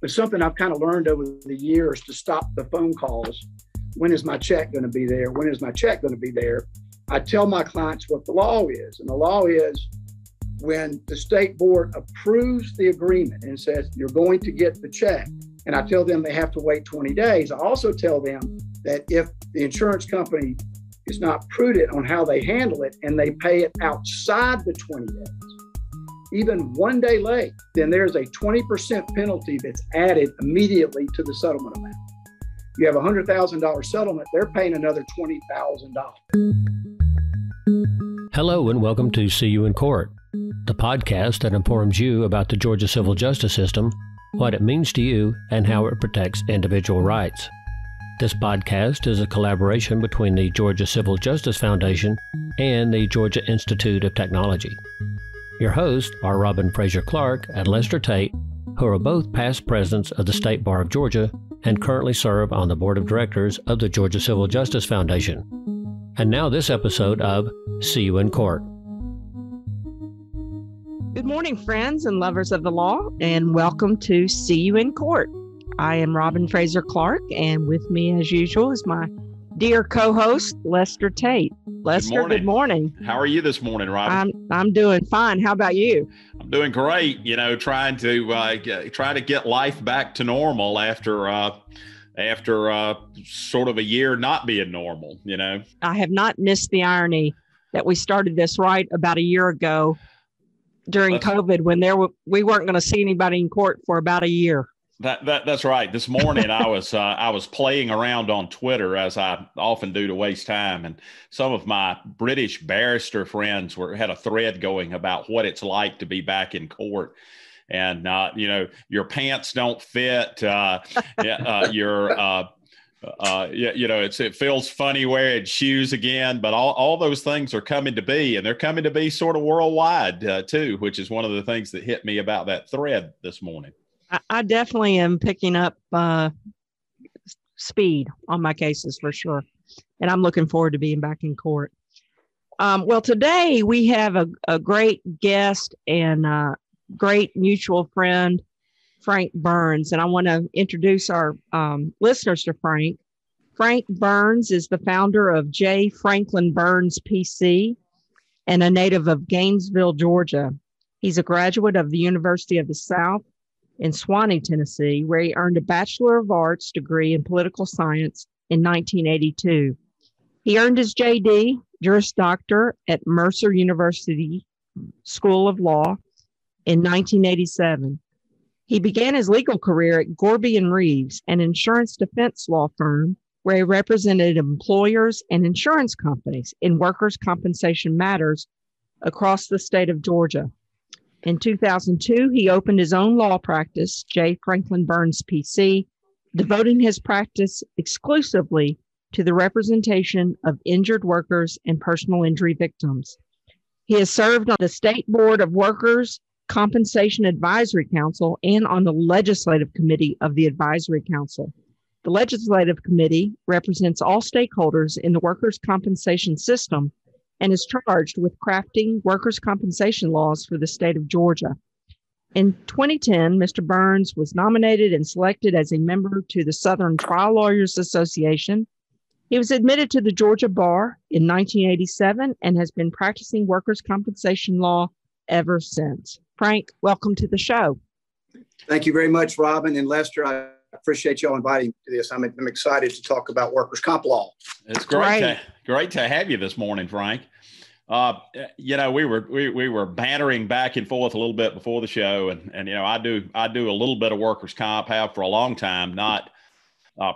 But something I've kind of learned over the years to stop the phone calls. When is my check going to be there? When is my check going to be there? I tell my clients what the law is. And the law is when the state board approves the agreement and says, you're going to get the check. And I tell them they have to wait 20 days. I also tell them that if the insurance company is not prudent on how they handle it and they pay it outside the 20 days, even 1 day late, then there's a 20% penalty that's added immediately to the settlement amount. You have a $100,000 settlement, they're paying another $20,000. Hello and welcome to See You in Court, the podcast that informs you about the Georgia civil justice system, what it means to you, and how it protects individual rights. This podcast is a collaboration between the Georgia Civil Justice Foundation and the Georgia Institute of Technology. Your hosts are Robin Frazier Clark and Lester Tate, who are both past presidents of the State Bar of Georgia and currently serve on the Board of Directors of the Georgia Civil Justice Foundation. And now this episode of See You in Court. Good morning, friends and lovers of the law, and welcome to See You in Court. I am Robin Frazier Clark, and with me, as usual, is my dear co-host, Lester Tate. Lester, good morning. How are you this morning, Robin? I'm doing fine. How about you? I'm doing great. You know, trying to get life back to normal after sort of a year not being normal. You know, I have not missed the irony that we started this right about a year ago during COVID, when we weren't going to see anybody in court for about a year. That's right. This morning I was playing around on Twitter, as I often do to waste time, and some of my British barrister friends had a thread going about what it's like to be back in court, and you know, your pants don't fit, you know, it feels funny wearing shoes again, but all those things are coming to be, and they're coming to be sort of worldwide too, which is one of the things that hit me about that thread this morning. I definitely am picking up speed on my cases for sure. And I'm looking forward to being back in court. Well, today we have a great guest and a great mutual friend, Frank Burns. And I want to introduce our listeners to Frank. Frank Burns is the founder of J. Franklin Burns, PC, and a native of Gainesville, Georgia. He's a graduate of the University of the South in Sewanee, Tennessee, where he earned a Bachelor of Arts degree in political science in 1982. He earned his JD, Juris Doctor, at Mercer University School of Law in 1987. He began his legal career at Gorby and Reeves, an insurance defense law firm, where he represented employers and insurance companies in workers' compensation matters across the state of Georgia. In 2002, he opened his own law practice, J. Franklin Burns, PC, devoting his practice exclusively to the representation of injured workers and personal injury victims. He has served on the State Board of Workers' Compensation Advisory Council and on the Legislative Committee of the Advisory Council. The Legislative Committee represents all stakeholders in the workers' compensation system and is charged with crafting workers' compensation laws for the state of Georgia. In 2010, Mr. Burns was nominated and selected as a member to the Southern Trial Lawyers Association. He was admitted to the Georgia Bar in 1987 and has been practicing workers' compensation law ever since. Frank, welcome to the show. Thank you very much, Robin and Lester. I appreciate y'all inviting me to this. I'm excited to talk about workers' comp law. It's great to have you this morning, Frank. You know, we were bantering back and forth a little bit before the show, and you know, I do a little bit of workers' comp, have for a long time, not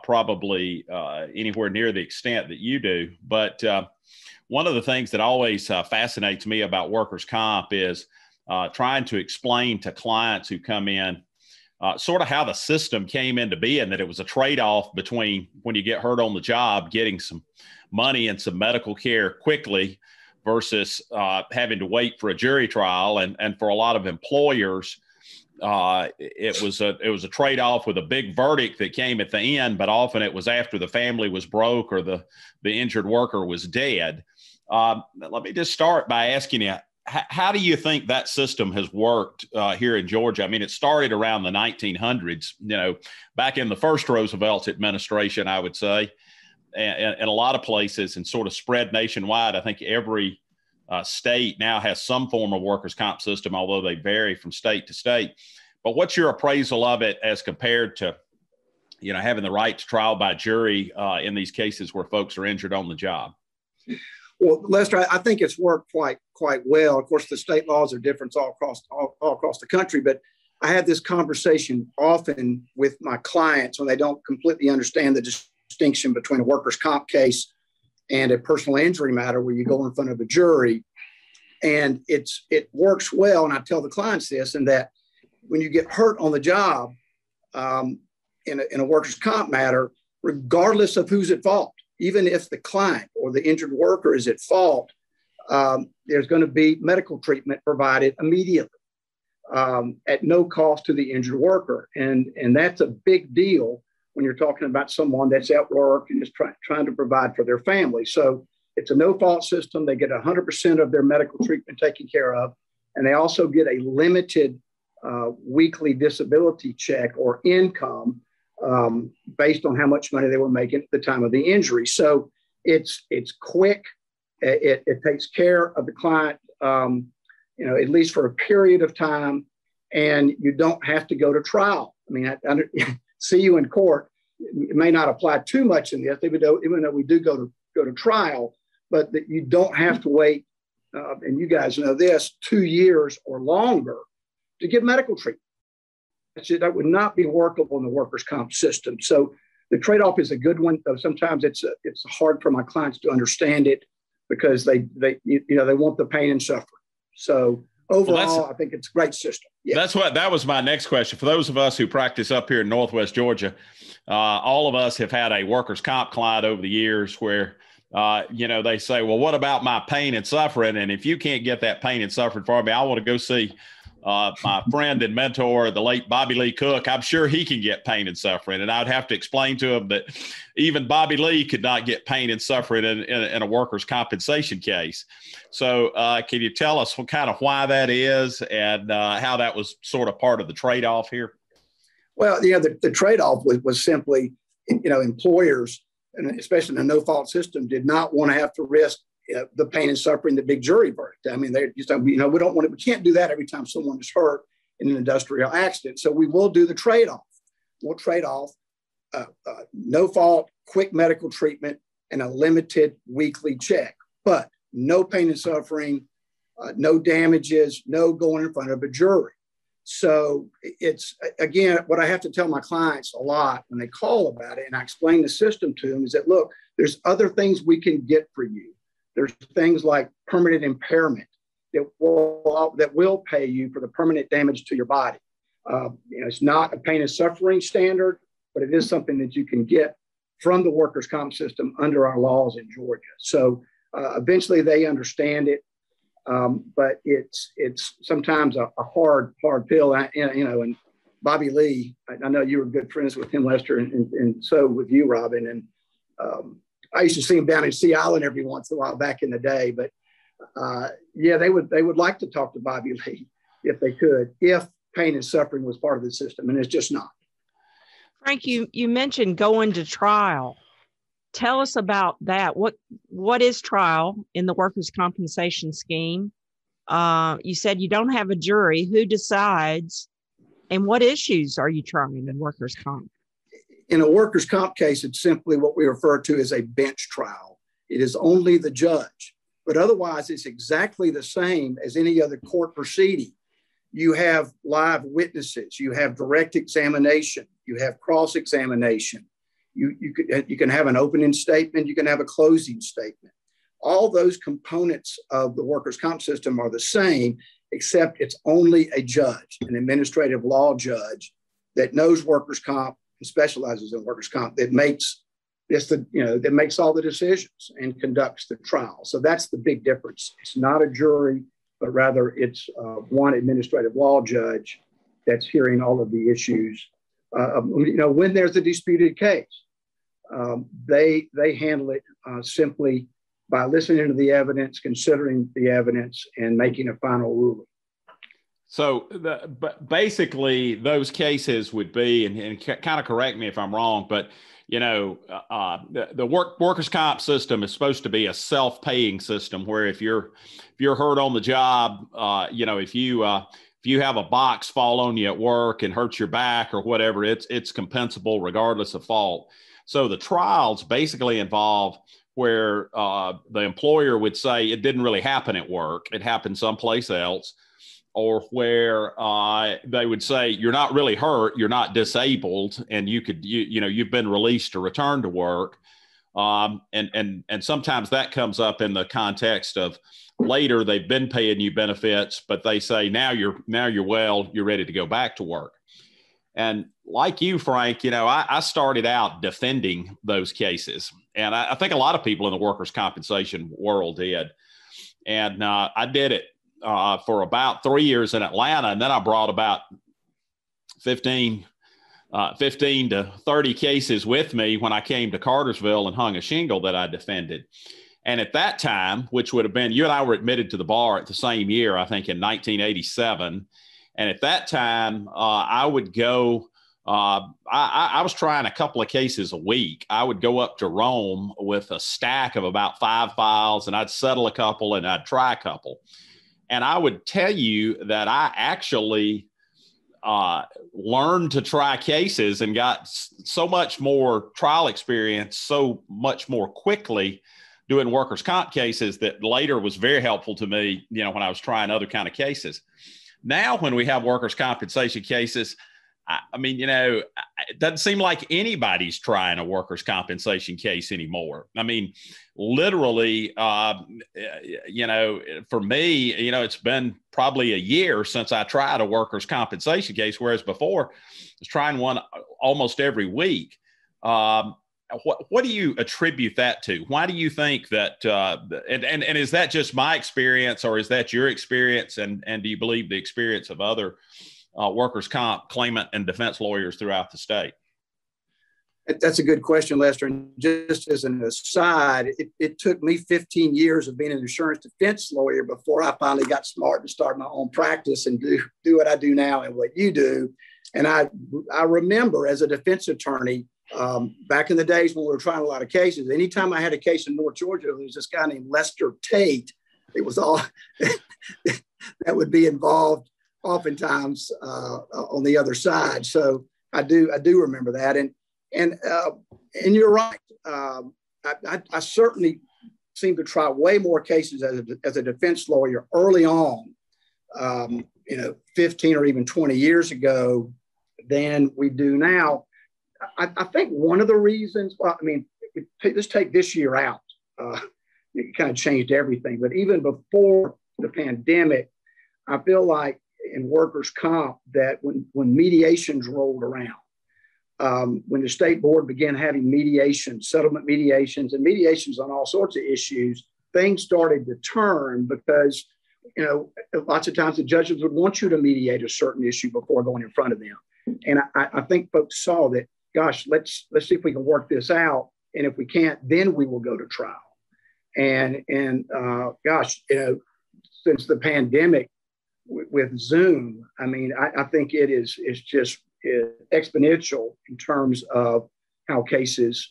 probably anywhere near the extent that you do. But one of the things that always fascinates me about workers' comp is trying to explain to clients who come in sort of how the system came into being, that it was a trade-off between when you get hurt on the job, getting some money and some medical care quickly versus having to wait for a jury trial. And for a lot of employers, it was a trade-off with a big verdict that came at the end, but often it was after the family was broke or the injured worker was dead. Let me just start by asking you, how do you think that system has worked here in Georgia? I mean, it started around the 1900s, you know, back in the first Roosevelt's administration, I would say, and a lot of places, and sort of spread nationwide. I think every state now has some form of workers' comp system, although they vary from state to state. But what's your appraisal of it as compared to, you know, having the right to trial by jury in these cases where folks are injured on the job? Well, Lester, I think it's worked quite well. Of course, the state laws are different all across the country, but I have this conversation often with my clients when they don't completely understand the distinction between a workers' comp case and a personal injury matter where you go in front of a jury. And it works well, and I tell the clients this, and that when you get hurt on the job in a workers' comp matter, regardless of who's at fault, even if the client or the injured worker is at fault, there's going to be medical treatment provided immediately at no cost to the injured worker. And that's a big deal when you're talking about someone that's at work and is trying to provide for their family. So it's a no-fault system. They get 100% of their medical treatment taken care of, and they also get a limited weekly disability check or income based on how much money they were making at the time of the injury. So it's quick. It takes care of the client, you know, at least for a period of time, and you don't have to go to trial. I mean, See You in Court, it may not apply too much in this, even though we do go to trial, but that you don't have to wait, and you guys know this, 2 years or longer to get medical treatment. That would not be workable in the workers' comp system. So the trade-off is a good one, though sometimes it's hard for my clients to understand it because they want the pain and suffering. So overall, I think it's a great system. Yeah. That was my next question. For those of us who practice up here in Northwest Georgia, all of us have had a workers' comp client over the years where, you know, they say, well, what about my pain and suffering? And if you can't get that pain and suffering for me, I want to go see my friend and mentor, the late Bobby Lee Cook. I'm sure he can get pain and suffering. And I'd have to explain to him that even Bobby Lee could not get pain and suffering in a workers' compensation case. So can you tell us what kind of why that is and how that was sort of part of the trade-off here? Well, you know, the trade-off was simply, you know, employers, and especially in a no-fault system, did not want to have to risk the pain and suffering, the big jury verdict. I mean, they're just, you know, we don't want to, we can't do that every time someone is hurt in an industrial accident. So we will do the trade-off. We'll trade off no fault, quick medical treatment, and a limited weekly check, but no pain and suffering, no damages, no going in front of a jury. So it's, again, what I have to tell my clients a lot when they call about it, and I explain the system to them, is that, look, there's other things we can get for you. There's things like permanent impairment that will pay you for the permanent damage to your body. You know, it's not a pain and suffering standard, but it is something that you can get from the workers' comp system under our laws in Georgia. So eventually they understand it, but it's sometimes a hard pill. You know, and Bobby Lee, I know you were good friends with him, Lester, and so with you, Robin, and I used to see him down in Sea Island every once in a while back in the day, but yeah, they would like to talk to Bobby Lee if they could, if pain and suffering was part of the system, and it's just not. Frank, you mentioned going to trial. Tell us about that. What is trial in the workers' compensation scheme? You said you don't have a jury. Who decides, and what issues are you trying in workers' comp? In a workers' comp case, it's simply what we refer to as a bench trial. It is only the judge, but otherwise it's exactly the same as any other court proceeding. You have live witnesses, you have direct examination, you have cross-examination, you can have an opening statement, you can have a closing statement. All those components of the workers' comp system are the same, except it's only a judge, an administrative law judge that knows workers' comp, specializes in workers' comp, that makes all the decisions and conducts the trial. So that's the big difference. It's not a jury, but rather it's one administrative law judge that's hearing all of the issues. You know, when there's a disputed case, they handle it simply by listening to the evidence, considering the evidence, and making a final ruling. So basically, those cases would be, and kind of correct me if I'm wrong, but you know, the workers' comp system is supposed to be a self-paying system, where if you're hurt on the job, you know, if you have a box fall on you at work and hurt your back or whatever, it's compensable regardless of fault. So the trials basically involve where the employer would say it didn't really happen at work; it happened someplace else. Or where they would say, you're not really hurt, you're not disabled, and you've been released to return to work. And sometimes that comes up in the context of later they've been paying you benefits, but they say, now you're well, you're ready to go back to work. And like you, Frank, you know, I started out defending those cases. And I think a lot of people in the workers' compensation world did. And I did it for about 3 years in Atlanta. And then I brought about 15 to 30 cases with me when I came to Cartersville and hung a shingle that I defended. And at that time, which would have been, you and I were admitted to the bar at the same year, I think in 1987. And at that time, I would go, I was trying a couple of cases a week. I would go up to Rome with a stack of about 5 files, and I'd settle a couple and I'd try a couple. And I would tell you that I actually learned to try cases and got so much more trial experience so much more quickly doing workers' comp cases that later was very helpful to me, you know, when I was trying other kind of cases. Now, when we have workers' compensation cases, I mean, you know, it doesn't seem like anybody's trying a workers' compensation case anymore. I mean, literally, you know, for me, you know, it's been probably a year since I tried a workers' compensation case, whereas before I was trying one almost every week. What do you attribute that to? Why do you think that, and is that just my experience, or is that your experience? And do you believe the experience of other workers' comp claimant and defense lawyers throughout the state? That's a good question, Lester. And just as an aside, it took me 15 years of being an insurance defense lawyer before I finally got smart and started my own practice and do what I do now and what you do. And I remember as a defense attorney, back in the days when we were trying a lot of cases, anytime I had a case in North Georgia, there was this guy named Lester Tate. It was all that would be involved oftentimes on the other side. So I do remember that. And you're right. I certainly seem to try way more cases as a defense lawyer early on, you know, 15 or even 20 years ago than we do now. I think one of the reasons, well, I mean, let's take this year out. It kind of changed everything. But even before the pandemic, I feel like in workers' comp that when mediations rolled around, when the state board began having mediations, settlement mediations, and mediations on all sorts of issues, things started to turn because, you know, lots of times the judges would want you to mediate a certain issue before going in front of them. And I think folks saw that, gosh, let's see if we can work this out. And if we can't, then we will go to trial. And gosh, you know, since the pandemic, with Zoom, I mean, I think it's just exponential in terms of how cases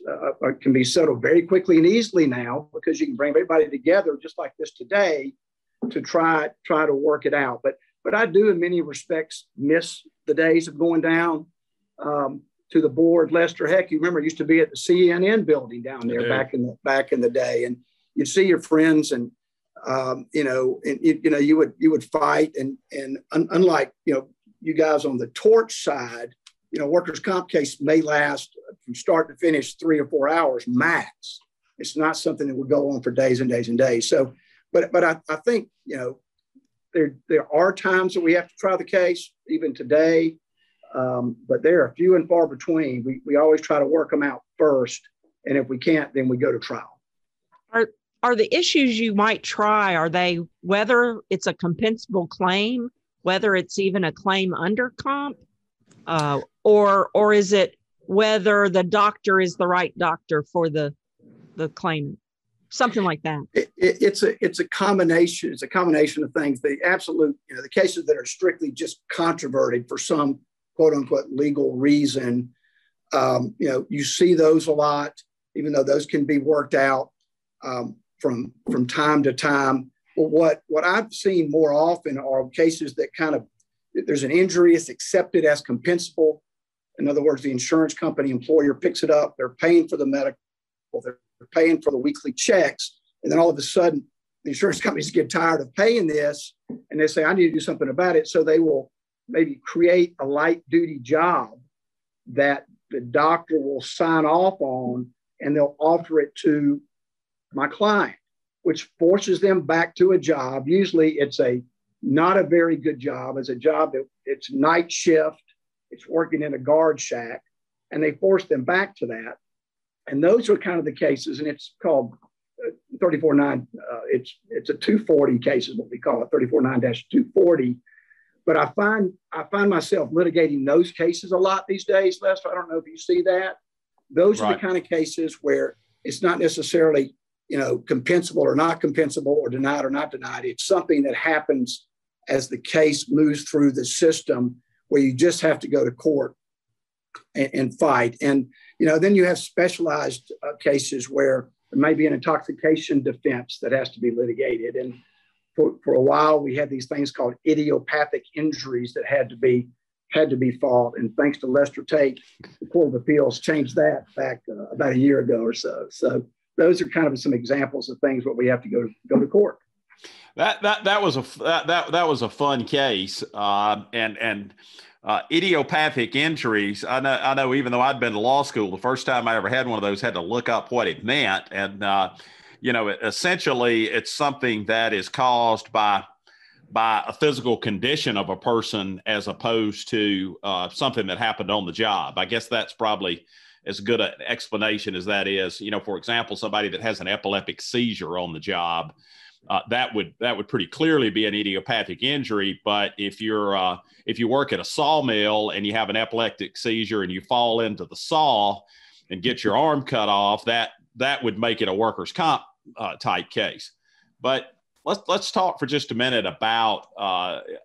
can be settled very quickly and easily now, because you can bring everybody together just like this today to try to work it out. But I do in many respects miss the days of going down to the board. Lester, heck, you remember it used to be at the CNN building down there back in the day, and you'd see your friends and. You know, and you would fight, and unlike, you know, you guys on the torch side, you know, workers' comp case may last from start to finish 3 or 4 hours max. It's not something that would go on for days and days and days. So, but I think, you know, there are times that we have to try the case, even today, but there are few and far between. We always try to work them out first, and if we can't, then we go to trial. Are the issues you might try, are they whether it's a compensable claim, whether it's even a claim under comp, or is it whether the doctor is the right doctor for the claimant? something like that. It's a combination of things. The absolute, the cases that are strictly just controverted for some quote unquote legal reason, you see those a lot, even though those can be worked out from time to time. But what I've seen more often are cases that kind of, there's an injury, it's accepted as compensable. In other words, the insurance company employer picks it up, they're paying for the medical, they're paying for the weekly checks. And then all of a sudden, the insurance companies get tired of paying this and they say, I need to do something about it. So they will maybe create a light duty job that the doctor will sign off on, and they'll offer it to my client, which forces them back to a job. Usually it's not a very good job. It's a job that it's night shift. It's working in a guard shack, and they force them back to that. And those are kind of the cases, and it's called 349. It's a 240 case is what we call it, 349-240. But I find myself litigating those cases a lot these days, Lester. I don't know if you see that. Those right. are the kind of cases where it's not necessarily compensable or not compensable, or denied or not denied. It's something that happens as the case moves through the system, where you just have to go to court and fight. And then you have specialized cases where there may be an intoxication defense that has to be litigated. And for a while, we had these things called idiopathic injuries that had to be fought. And thanks to Lester Tate, the Court of Appeals changed that back about a year ago or so. So those are kind of some examples of things where we have to go to court. That was a fun case, and idiopathic injuries. I know. Even though I'd been to law school, the first time I ever had one of those, had to look up what it meant. And essentially, it's something that is caused by a physical condition of a person, as opposed to something that happened on the job. I guess that's probably as good an explanation as that is. For example, somebody that has an epileptic seizure on the job. That would pretty clearly be an idiopathic injury. But if you work at a sawmill and you have an epileptic seizure and you fall into the saw and get your arm cut off, that would make it a workers' comp type case. But let's talk for just a minute about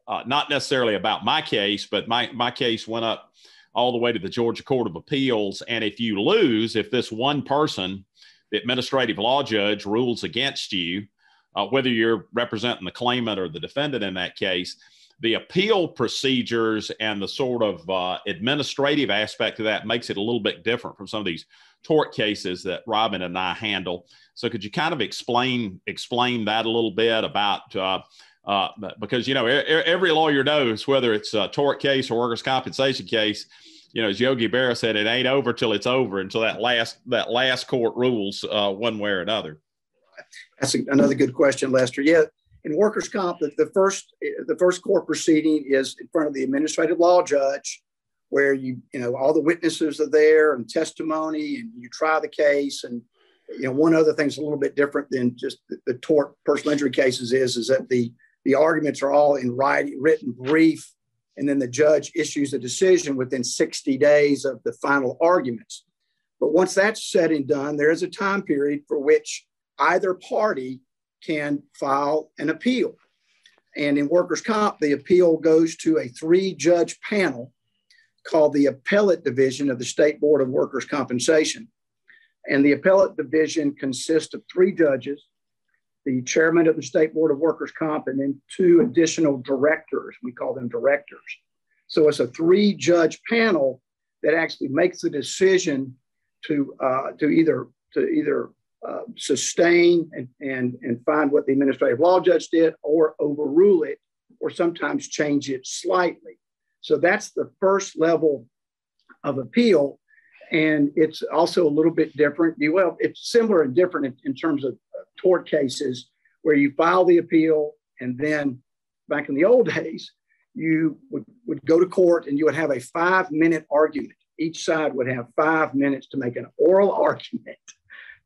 not necessarily about my case, but my case went up all the way to the Georgia Court of Appeals. And if you lose, if this one person, the administrative law judge, rules against you, whether you're representing the claimant or the defendant in that case, the appeal procedures and the sort of administrative aspect of that makes it a little bit different from some of these tort cases that Robin and I handle. So could you kind of explain that a little bit about, because, every lawyer knows whether it's a tort case or workers' compensation case, as Yogi Berra said, it ain't over till it's over, until that last court rules one way or another. That's another good question, Lester. Yeah, in workers' comp, the first court proceeding is in front of the administrative law judge, where all the witnesses are there and testimony, and you try the case. And one other thing's a little bit different than just the tort personal injury cases is that the arguments are all in written brief, and then the judge issues a decision within 60 days of the final arguments. But once that's said and done, there is a time period for which either party can file an appeal. And in workers' comp, the appeal goes to a 3-judge panel called the Appellate Division of the State Board of Workers' Compensation. And the Appellate Division consists of 3 judges, the chairman of the State Board of Workers' Comp, and then 2 additional directors. We call them directors. So it's a 3-judge panel that actually makes the decision to either sustain and find what the administrative law judge did, or overrule it, or sometimes change it slightly. So that's the first level of appeal. And it's also a little bit different. Well, it's similar and different in terms of tort cases, where you file the appeal, and then back in the old days, you would go to court and you would have a 5-minute argument. Each side would have 5 minutes to make an oral argument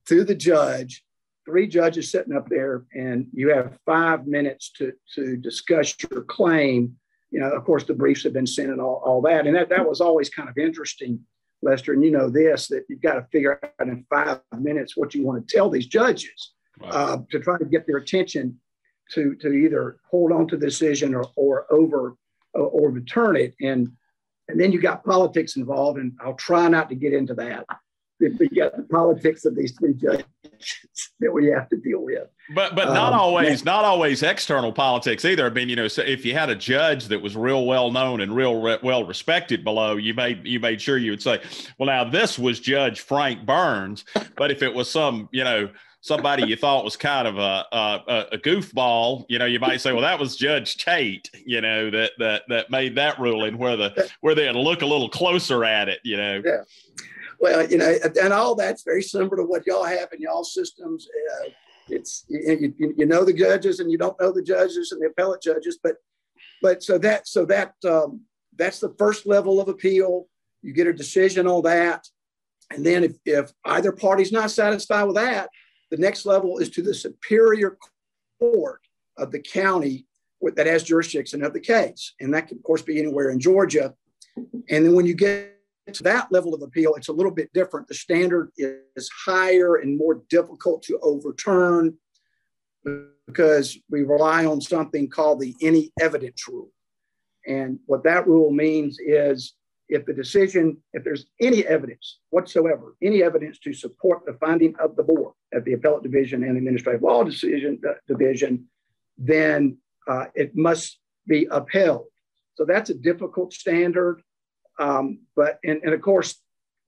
to the judge, 3 judges sitting up there, and you have 5 minutes to discuss your claim. Of course, the briefs have been sent and all that. And that was always kind of interesting, Lester. And that you've got to figure out in 5 minutes what you want to tell these judges. Wow. To try to get their attention to either hold on to the decision or return it. And then you got politics involved, and I'll try not to get into that. We got the politics of these three judges that we have to deal with. But not always external politics either. I mean, you know, so if you had a judge that was real well known and real well respected below, you made sure you would say, well, now this was Judge Frank Burns. But if it was some, you know, somebody you thought was kind of a goofball, you know, you might say, well, that was Judge Tate, you know, that made that ruling where they had to look a little closer at it, you know. Yeah. Well, you know, and all that's very similar to what y'all have in y'all systems. It's you know the judges, and you don't know the judges and the appellate judges, but that's the first level of appeal. You get a decision on that, and then if either party's not satisfied with that, the next level is to the superior court of the county that has jurisdiction of the case, and that can of course be anywhere in Georgia. And then when you get to that level of appeal, it's a little bit different. The standard is higher and more difficult to overturn because we rely on something called the any evidence rule. And what that rule means is if there's any evidence whatsoever, any evidence to support the finding of the board at the appellate division and administrative law division, then it must be upheld. So that's a difficult standard. But of course,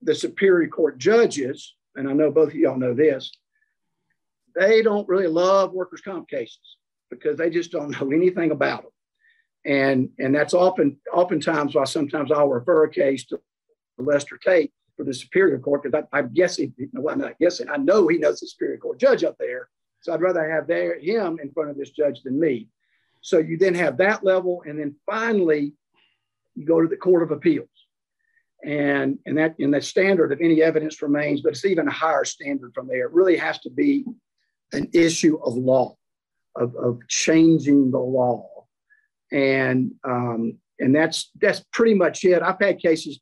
the superior court judges, and I know both of y'all know this, they don't really love workers' comp cases because they just don't know anything about them. And that's oftentimes why sometimes I'll refer a case to Lester Tate for the superior court, because I know he knows the superior court judge up there. So I'd rather have him in front of this judge than me. So you then have that level. And then finally, you go to the Court of Appeals. And the standard of any evidence remains, but it's even a higher standard from there. It really has to be an issue of law, of changing the law. And that's pretty much it. I've had cases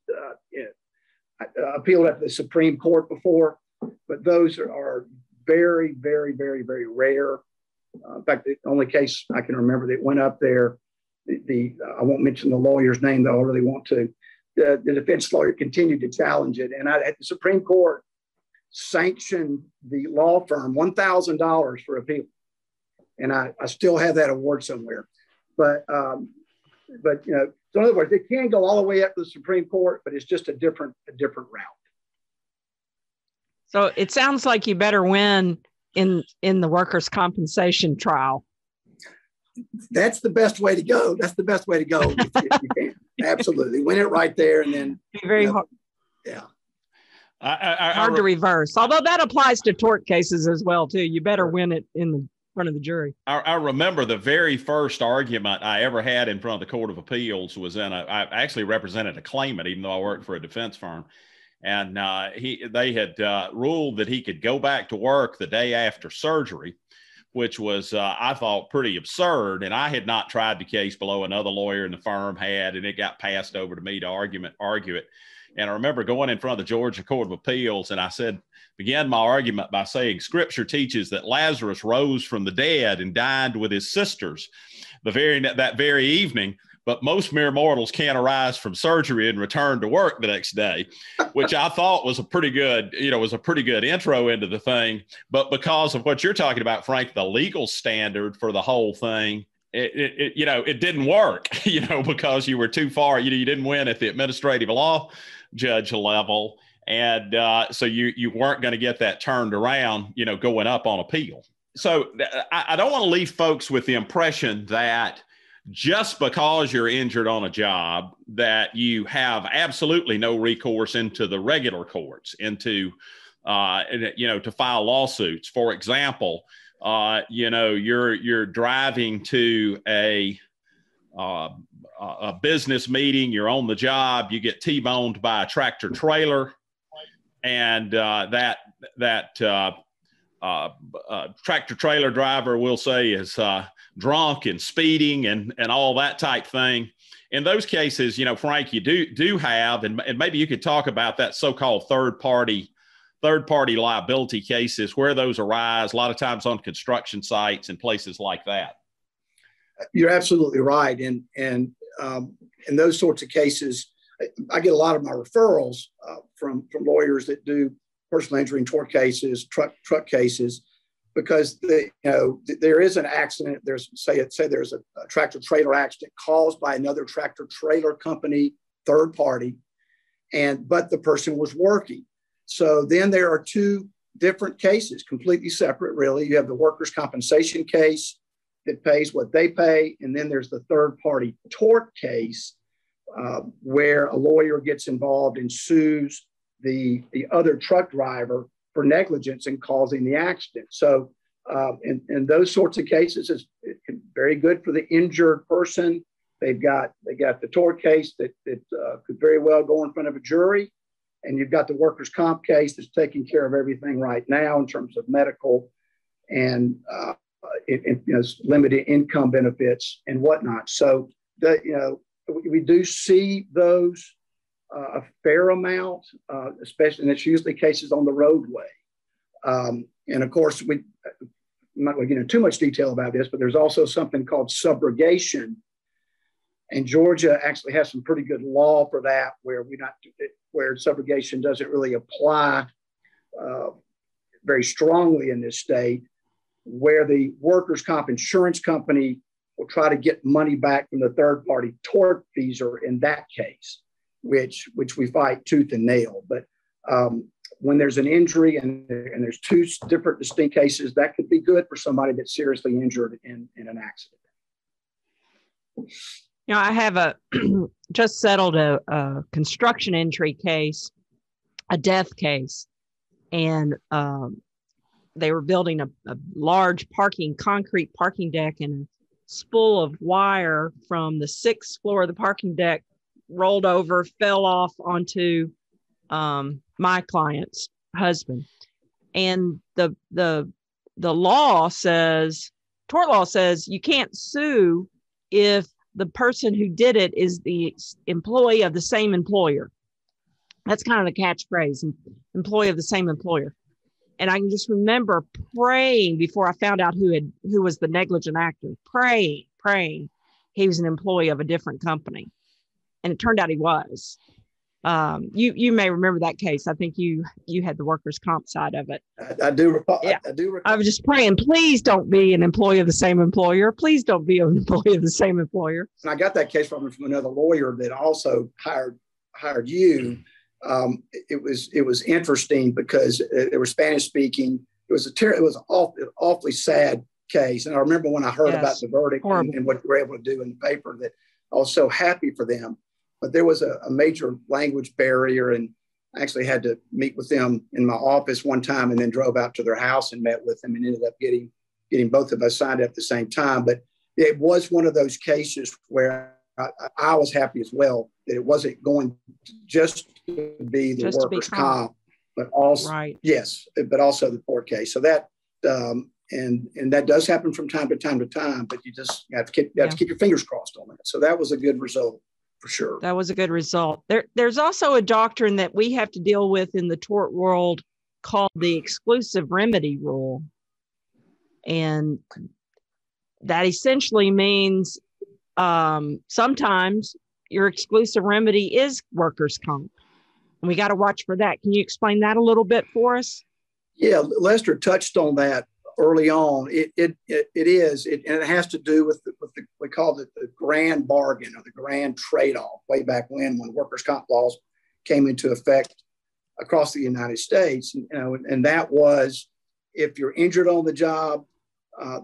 appealed at the Supreme Court before, but those are very, very, very, very rare. In fact, the only case I can remember that went up there, I won't mention the lawyer's name, though I really want to. The defense lawyer continued to challenge it. And at the Supreme Court sanctioned the law firm $1,000 for appeal. And I still have that award somewhere. But you know, so in other words, it can go all the way up to the Supreme Court, but it's just a different route. So it sounds like you better win in the workers' compensation trial. That's the best way to go. That's the best way to go. If you can. Absolutely. Win it right there. And then be very hard. Yeah. Hard to reverse. Although that applies to tort cases as well, too. You better win it in front of the jury. I remember the very first argument I ever had in front of the Court of Appeals was I actually represented a claimant, even though I worked for a defense firm. And they had ruled that he could go back to work the day after surgery, which was, I thought, pretty absurd. And I had not tried the case below. Another lawyer in the firm had, and it got passed over to me to argue it. And I remember going in front of the Georgia Court of Appeals, and I began my argument by saying, Scripture teaches that Lazarus rose from the dead and dined with his sisters that very evening, but most mere mortals can't arise from surgery and return to work the next day, which I thought was a pretty good intro into the thing. But because of what you're talking about, Frank, the legal standard for the whole thing, it didn't work, because you were too far, you didn't win at the administrative law judge level. And so you weren't going to get that turned around, going up on appeal. So I don't want to leave folks with the impression that just because you're injured on a job that you have absolutely no recourse into the regular courts, to file lawsuits. For example, you're driving to a business meeting, you're on the job, you get T-boned by a tractor trailer, and that tractor trailer driver, we'll say, is drunk and speeding and all that type thing. In those cases, Frank, you do have, and maybe you could talk about that so-called third party third-party liability cases, where those arise, a lot of times on construction sites and places like that. You're absolutely right. And in those sorts of cases, I get a lot of my referrals from lawyers that do personal injury and tort cases, truck cases, because there is an accident. There's say there's a tractor trailer accident caused by another tractor trailer company, third party, but the person was working. So then there are two different cases, completely separate, really. You have the workers' compensation case that pays what they pay, and then there's the third-party tort case where a lawyer gets involved and sues the other truck driver for negligence in causing the accident. So in those sorts of cases, it's very good for the injured person. They got the tort case that could very well go in front of a jury. And you've got the workers' comp case that's taking care of everything right now in terms of medical and limited income benefits and whatnot. So we do see those a fair amount, especially, and it's usually cases on the roadway. And of course, I'm not going to get into too much detail about this, but there's also something called subrogation. And Georgia actually has some pretty good law for that, where subrogation doesn't really apply very strongly in this state, where the workers' comp insurance company will try to get money back from the third-party tortfeasor in that case, which we fight tooth and nail. But when there's an injury and there's two different distinct cases, that could be good for somebody that's seriously injured in an accident. You know, I have just settled a construction injury case, a death case, and they were building a large concrete parking deck, and a spool of wire from the 6th floor of the parking deck rolled over, fell off onto my client's husband. And the law says, tort law says, you can't sue if the person who did it is the employee of the same employer. That's kind of the catchphrase, employee of the same employer. And I can just remember praying before I found out who was the negligent actor, praying. He was an employee of a different company. And it turned out he was. You may remember that case. I think you had the workers' comp side of it. I do recall. Yeah. I was just praying, please don't be an employee of the same employer. Please don't be an employee of the same employer. And I got that case from another lawyer that also hired you. It was interesting because they were Spanish speaking. It was an awfully sad case. And I remember when I heard about the verdict and what you were able to do in the paper, that I was so happy for them. But there was a major language barrier, and I actually had to meet with them in my office one time and then drove out to their house and met with them and ended up getting both of us signed up at the same time. But it was one of those cases where I was happy as well that it wasn't going just to be the workers' comp, but also, right. Yes, but also the court case. So that, and that does happen from time to time, but you just have to keep your fingers crossed on that. So that was a good result. For sure. That was a good result. There's also a doctrine that we have to deal with in the tort world called the exclusive remedy rule. And that essentially means sometimes your exclusive remedy is workers' comp. And we got to watch for that. Can you explain that a little bit for us? Yeah, Lester touched on that early on. It has to do with we called it the grand bargain or the grand trade-off way back when workers' comp laws came into effect across the United States. And that was, if you're injured on the job,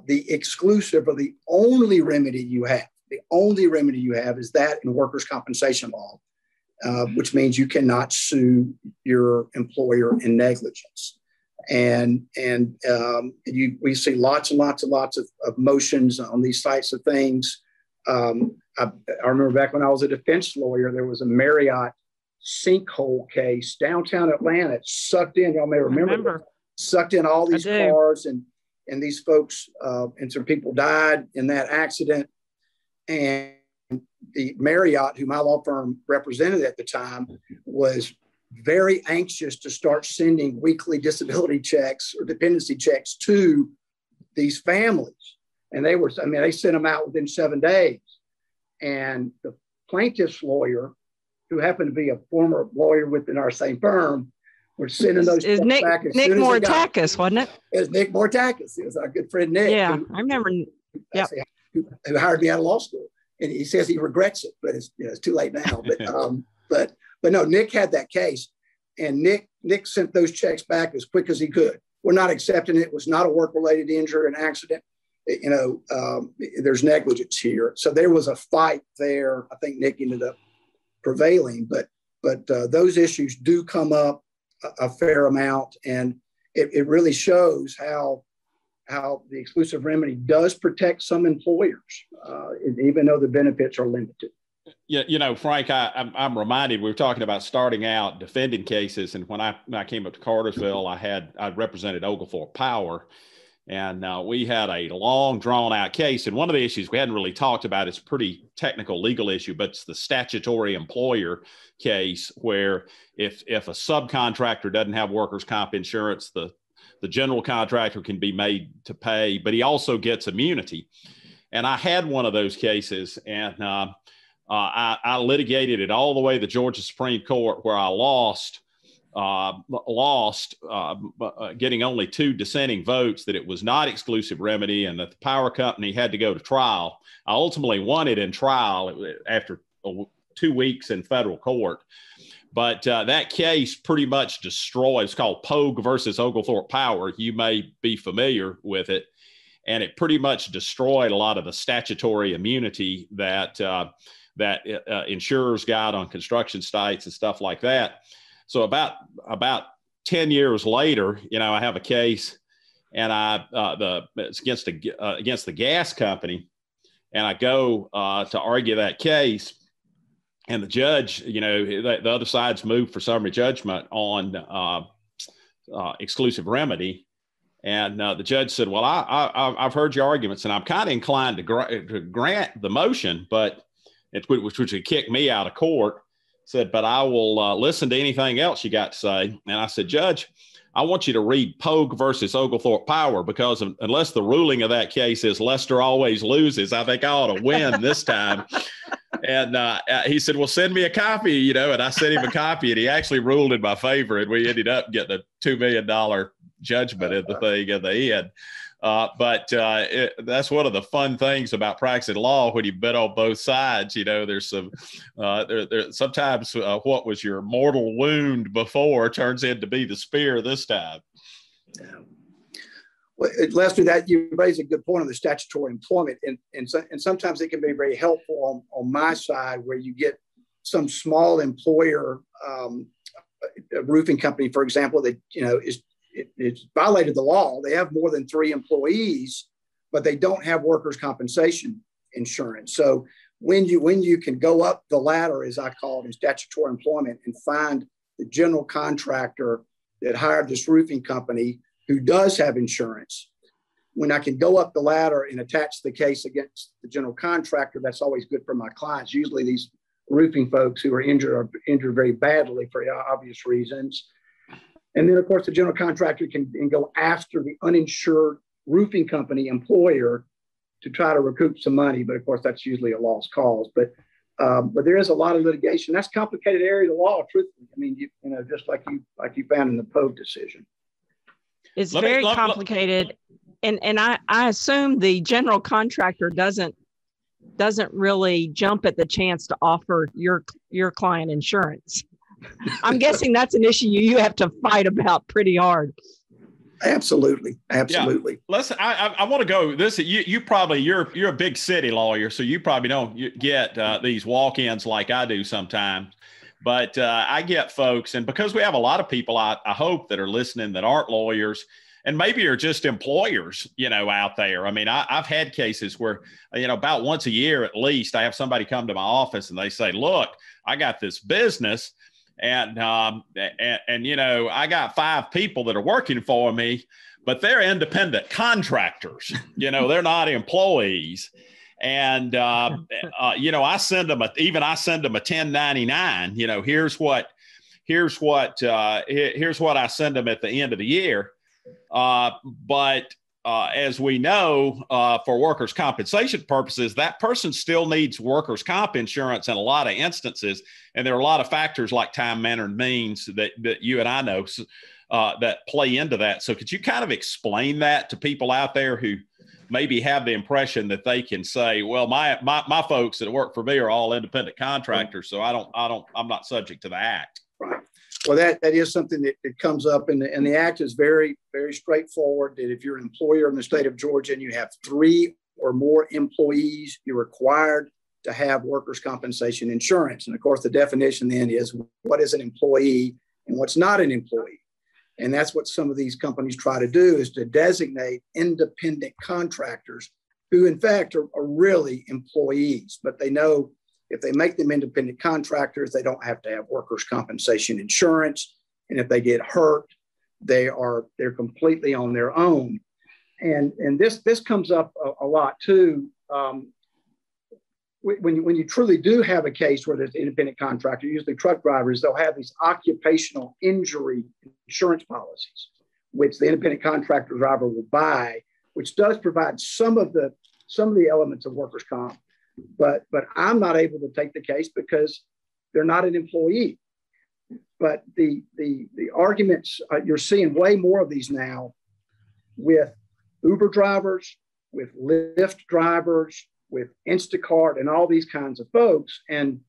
the exclusive or the only remedy you have is that in workers' compensation law, which means you cannot sue your employer in negligence. We see lots and lots of motions on these types of things. I remember back when I was a defense lawyer, there was a Marriott sinkhole case downtown Atlanta. It sucked in, y'all may remember. Sucked in all these cars and these folks and some people died in that accident. And the Marriott, who my law firm represented at the time, was very anxious to start sending weekly disability checks or dependency checks to these families. And they were, I mean, they sent them out within 7 days. And the plaintiff's lawyer, who happened to be a former lawyer within our same firm, was sending those checks back as soon as they got them. Nick Mortakis, wasn't it? It was Nick Mortakis. It was our good friend Nick. Yeah, I remember. Yeah, who hired me out of law school. And he says he regrets it, but it's, you know, it's too late now. But but no, Nick had that case, and Nick sent those checks back as quick as he could. We're not accepting it. It was not a work-related injury, an accident. You know, there's negligence here. So there was a fight there. I think Nick ended up prevailing, but those issues do come up a fair amount, and it really shows how the exclusive remedy does protect some employers, even though the benefits are limited. Yeah, you know, Frank, I'm reminded we were talking about starting out defending cases, and when I came up to Cartersville, I represented Oglethorpe Power, and we had a long, drawn-out case. And one of the issues we hadn't really talked about is a pretty technical legal issue, but it's the statutory employer case where if a subcontractor doesn't have workers' comp insurance, the general contractor can be made to pay, but he also gets immunity. And I had one of those cases, and I litigated it all the way to the Georgia Supreme Court, where I lost, getting only 2 dissenting votes, that it was not exclusive remedy and that the power company had to go to trial. I ultimately won it in trial after 2 weeks in federal court. But that case pretty much destroyed. It's called Pogue versus Oglethorpe Power. You may be familiar with it. And it pretty much destroyed a lot of the statutory immunity that insurers got on construction sites and stuff like that. So about 10 years later, you know, I have a case, and it's against the gas company, and I go to argue that case. And the judge, you know, the other side's moved for summary judgment on exclusive remedy. And the judge said, well, I've heard your arguments, and I'm kind of inclined to grant the motion, but which would kick me out of court. Said, but I will listen to anything else you got to say. And I said, Judge, I want you to read Pogue versus Oglethorpe Power, because unless the ruling of that case is Lester always loses, I think I ought to win this time. And he said, well, send me a copy, you know, and I sent him a copy, and he actually ruled in my favor, and we ended up getting a $2 million judgment in the thing in the end. That's one of the fun things about practicing law. When you bet on both sides, you know, there's some, sometimes what was your mortal wound before turns into be the spear this time. Yeah. Well, Lester, you raise a good point on the statutory employment, and sometimes it can be very helpful on my side, where you get some small employer, a roofing company, for example, that, you know, it's violated the law. They have more than 3 employees, but they don't have workers' compensation insurance. So when you can go up the ladder, as I call it, in statutory employment, and find the general contractor that hired this roofing company who does have insurance, when I can go up the ladder and attach the case against the general contractor, that's always good for my clients. Usually these roofing folks who are injured very badly for obvious reasons. And then, of course, the general contractor can go after the uninsured roofing company employer to try to recoup some money. But, of course, that's usually a lost cause. But there is a lot of litigation. That's a complicated area of the law, truthfully. I mean, you know, just like you found in the Pogue decision. It's very complicated. And I assume the general contractor doesn't really jump at the chance to offer your client insurance. I'm guessing that's an issue you have to fight about pretty hard. Absolutely. Yeah. Listen, I want to go. This you probably you're a big city lawyer, so you probably don't get these walk-ins like I do sometimes. But I get folks, and because we have a lot of people, I hope that are listening that aren't lawyers, and maybe are just employers, you know, out there. I mean, I've had cases where, you know, about once a year at least, I have somebody come to my office and they say, "Look, I got this business." And you know, I got 5 people that are working for me, but they're independent contractors. You know, they're not employees. And you know, I send them a 1099. You know, here's what here's what I send them at the end of the year. But as we know, for workers' compensation purposes, that person still needs workers' comp insurance in a lot of instances. And there are a lot of factors like time, manner, and means that you and I know that play into that. So could you kind of explain that to people out there who maybe have the impression that they can say, well, my folks that work for me are all independent contractors, so I'm not subject to the act. Right. Well, that is something that comes up, and the act is very, very straightforward. That if you're an employer in the state of Georgia and you have 3 or more employees, you're required to have workers' compensation insurance. And of course, the definition then is what is an employee and what's not an employee. And that's what some of these companies try to do, is to designate independent contractors who, in fact, are really employees. But they know if they make them independent contractors, they don't have to have workers' compensation insurance. And if they get hurt, they're completely on their own. And this comes up a lot, too. When you truly do have a case where there's an independent contractor, usually truck drivers, they'll have these occupational injury insurance policies, which the independent contractor driver will buy, which does provide some of the elements of workers' comp. But I'm not able to take the case because they're not an employee. But the arguments, you're seeing way more of these now with Uber drivers, with Lyft drivers, with Instacart and all these kinds of folks. And,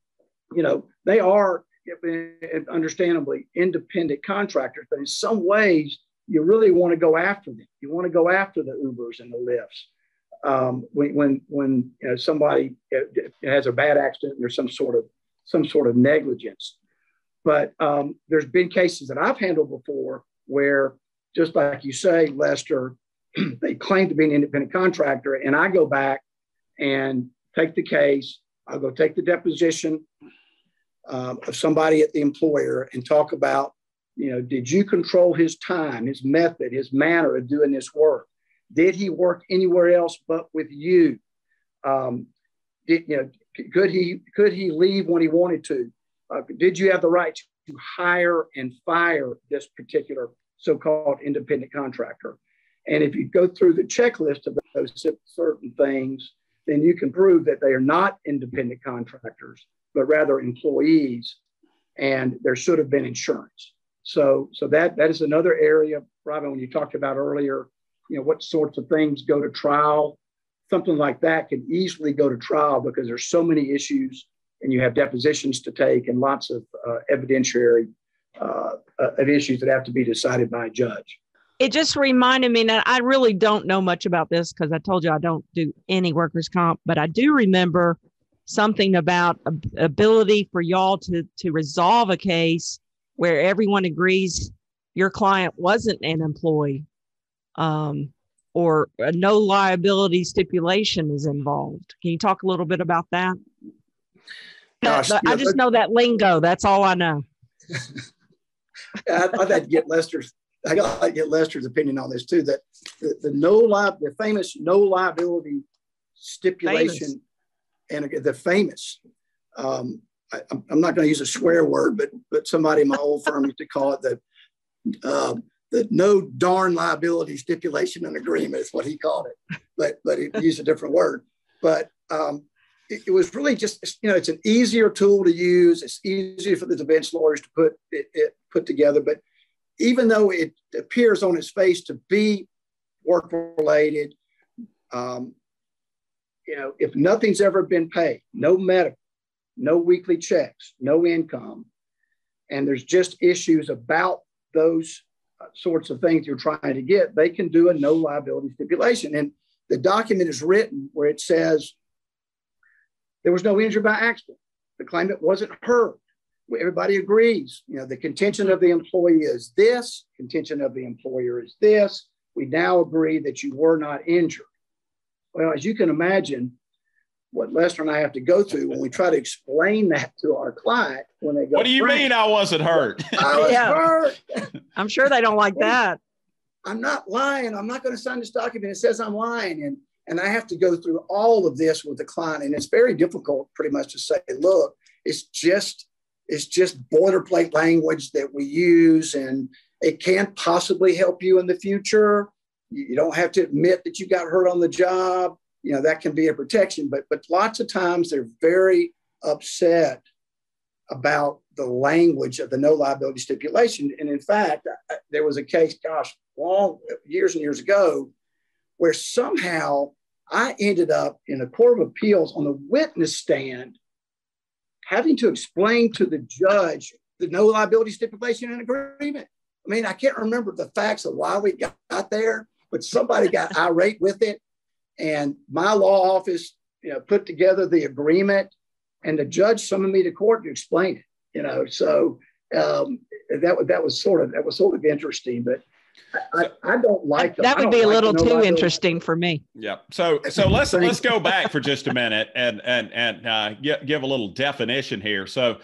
you know, they are understandably independent contractors, but in some ways you really want to go after them. You want to go after the Ubers and the Lyfts. When you know, somebody has a bad accident and there's some sort of negligence. But there's been cases that I've handled before where, just like you say, Lester, they claim to be an independent contractor, and I go back and take the case. I'll go take the deposition of somebody at the employer and talk about, you know, did you control his time, his method, his manner of doing this work? Did he work anywhere else but with you? Could he leave when he wanted to? Did you have the right to hire and fire this particular so-called independent contractor? And if you go through the checklist of those certain things, then you can prove that they are not independent contractors, but rather employees, and there should have been insurance. So that is another area, Robin, when you talked about earlier, you know, what sorts of things go to trial. Something like that can easily go to trial because there's so many issues, and you have depositions to take and lots of evidentiary of issues that have to be decided by a judge. It just reminded me that I really don't know much about this because I told you I don't do any workers' comp, but I do remember something about ability for y'all to resolve a case where everyone agrees your client wasn't an employee, or a no liability stipulation is involved. Can you talk a little bit about that? Gosh, I just know that lingo. That's all I know. I'd like to get Lester's. I got to get Lester's opinion on this too. That the famous no liability stipulation, and the famous. I'm not going to use a swear word, but somebody in my old firm used to call it the no darn liability stipulation and agreement is what he called it. But he used a different word. But it was really just, you know, it's an easier tool to use. It's easier for the defense lawyers to put together, but. Even though it appears on its face to be work-related, you know, if nothing's ever been paid, no medical, no weekly checks, no income, and there's just issues about those sorts of things you're trying to get, they can do a no liability stipulation. And the document is written where it says there was no injury by accident. The claimant wasn't hurt. Everybody agrees, you know, the contention of the employee is this, contention of the employer is this. We now agree that you were not injured. Well, as you can imagine, what Lester and I have to go through when we try to explain that to our client when they go, what do you mean I wasn't hurt? I was hurt. I'm sure they don't like that. I'm not lying. I'm not going to sign this document. It says I'm lying. And I have to go through all of this with the client. And it's very difficult pretty much to say, look, it's just It's just boilerplate language that we use, and it can't possibly help you in the future. You don't have to admit that you got hurt on the job. You know, that can be a protection, but lots of times they're very upset about the language of the no liability stipulation. And in fact, there was a case, gosh, long years and years ago, where somehow I ended up in a court of appeals on the witness stand, having to explain to the judge the no liability stipulation and agreement. I mean, I can't remember the facts of why we got there, but somebody got irate with it. And my law office, you know, put together the agreement, and the judge summoned me to court to explain it. You know, so that was sort of interesting, but I don't like that. That would be a little too interesting for me. Yeah. So let's go back for just a minute and give a little definition here. So,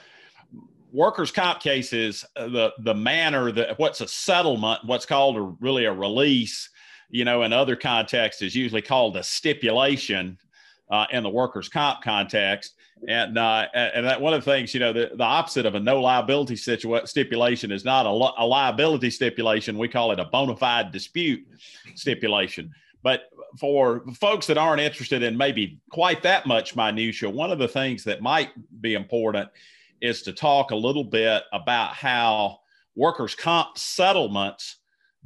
workers' comp cases, the manner that what's a settlement, what's called really a release, you know, in other contexts is usually called a stipulation in the workers' comp context. And that one of the things, you know, the opposite of a no liability stipulation is not a liability stipulation. We call it a bona fide dispute stipulation. But for folks that aren't interested in maybe quite that much minutia, one of the things that might be important is to talk a little bit about how workers' comp settlements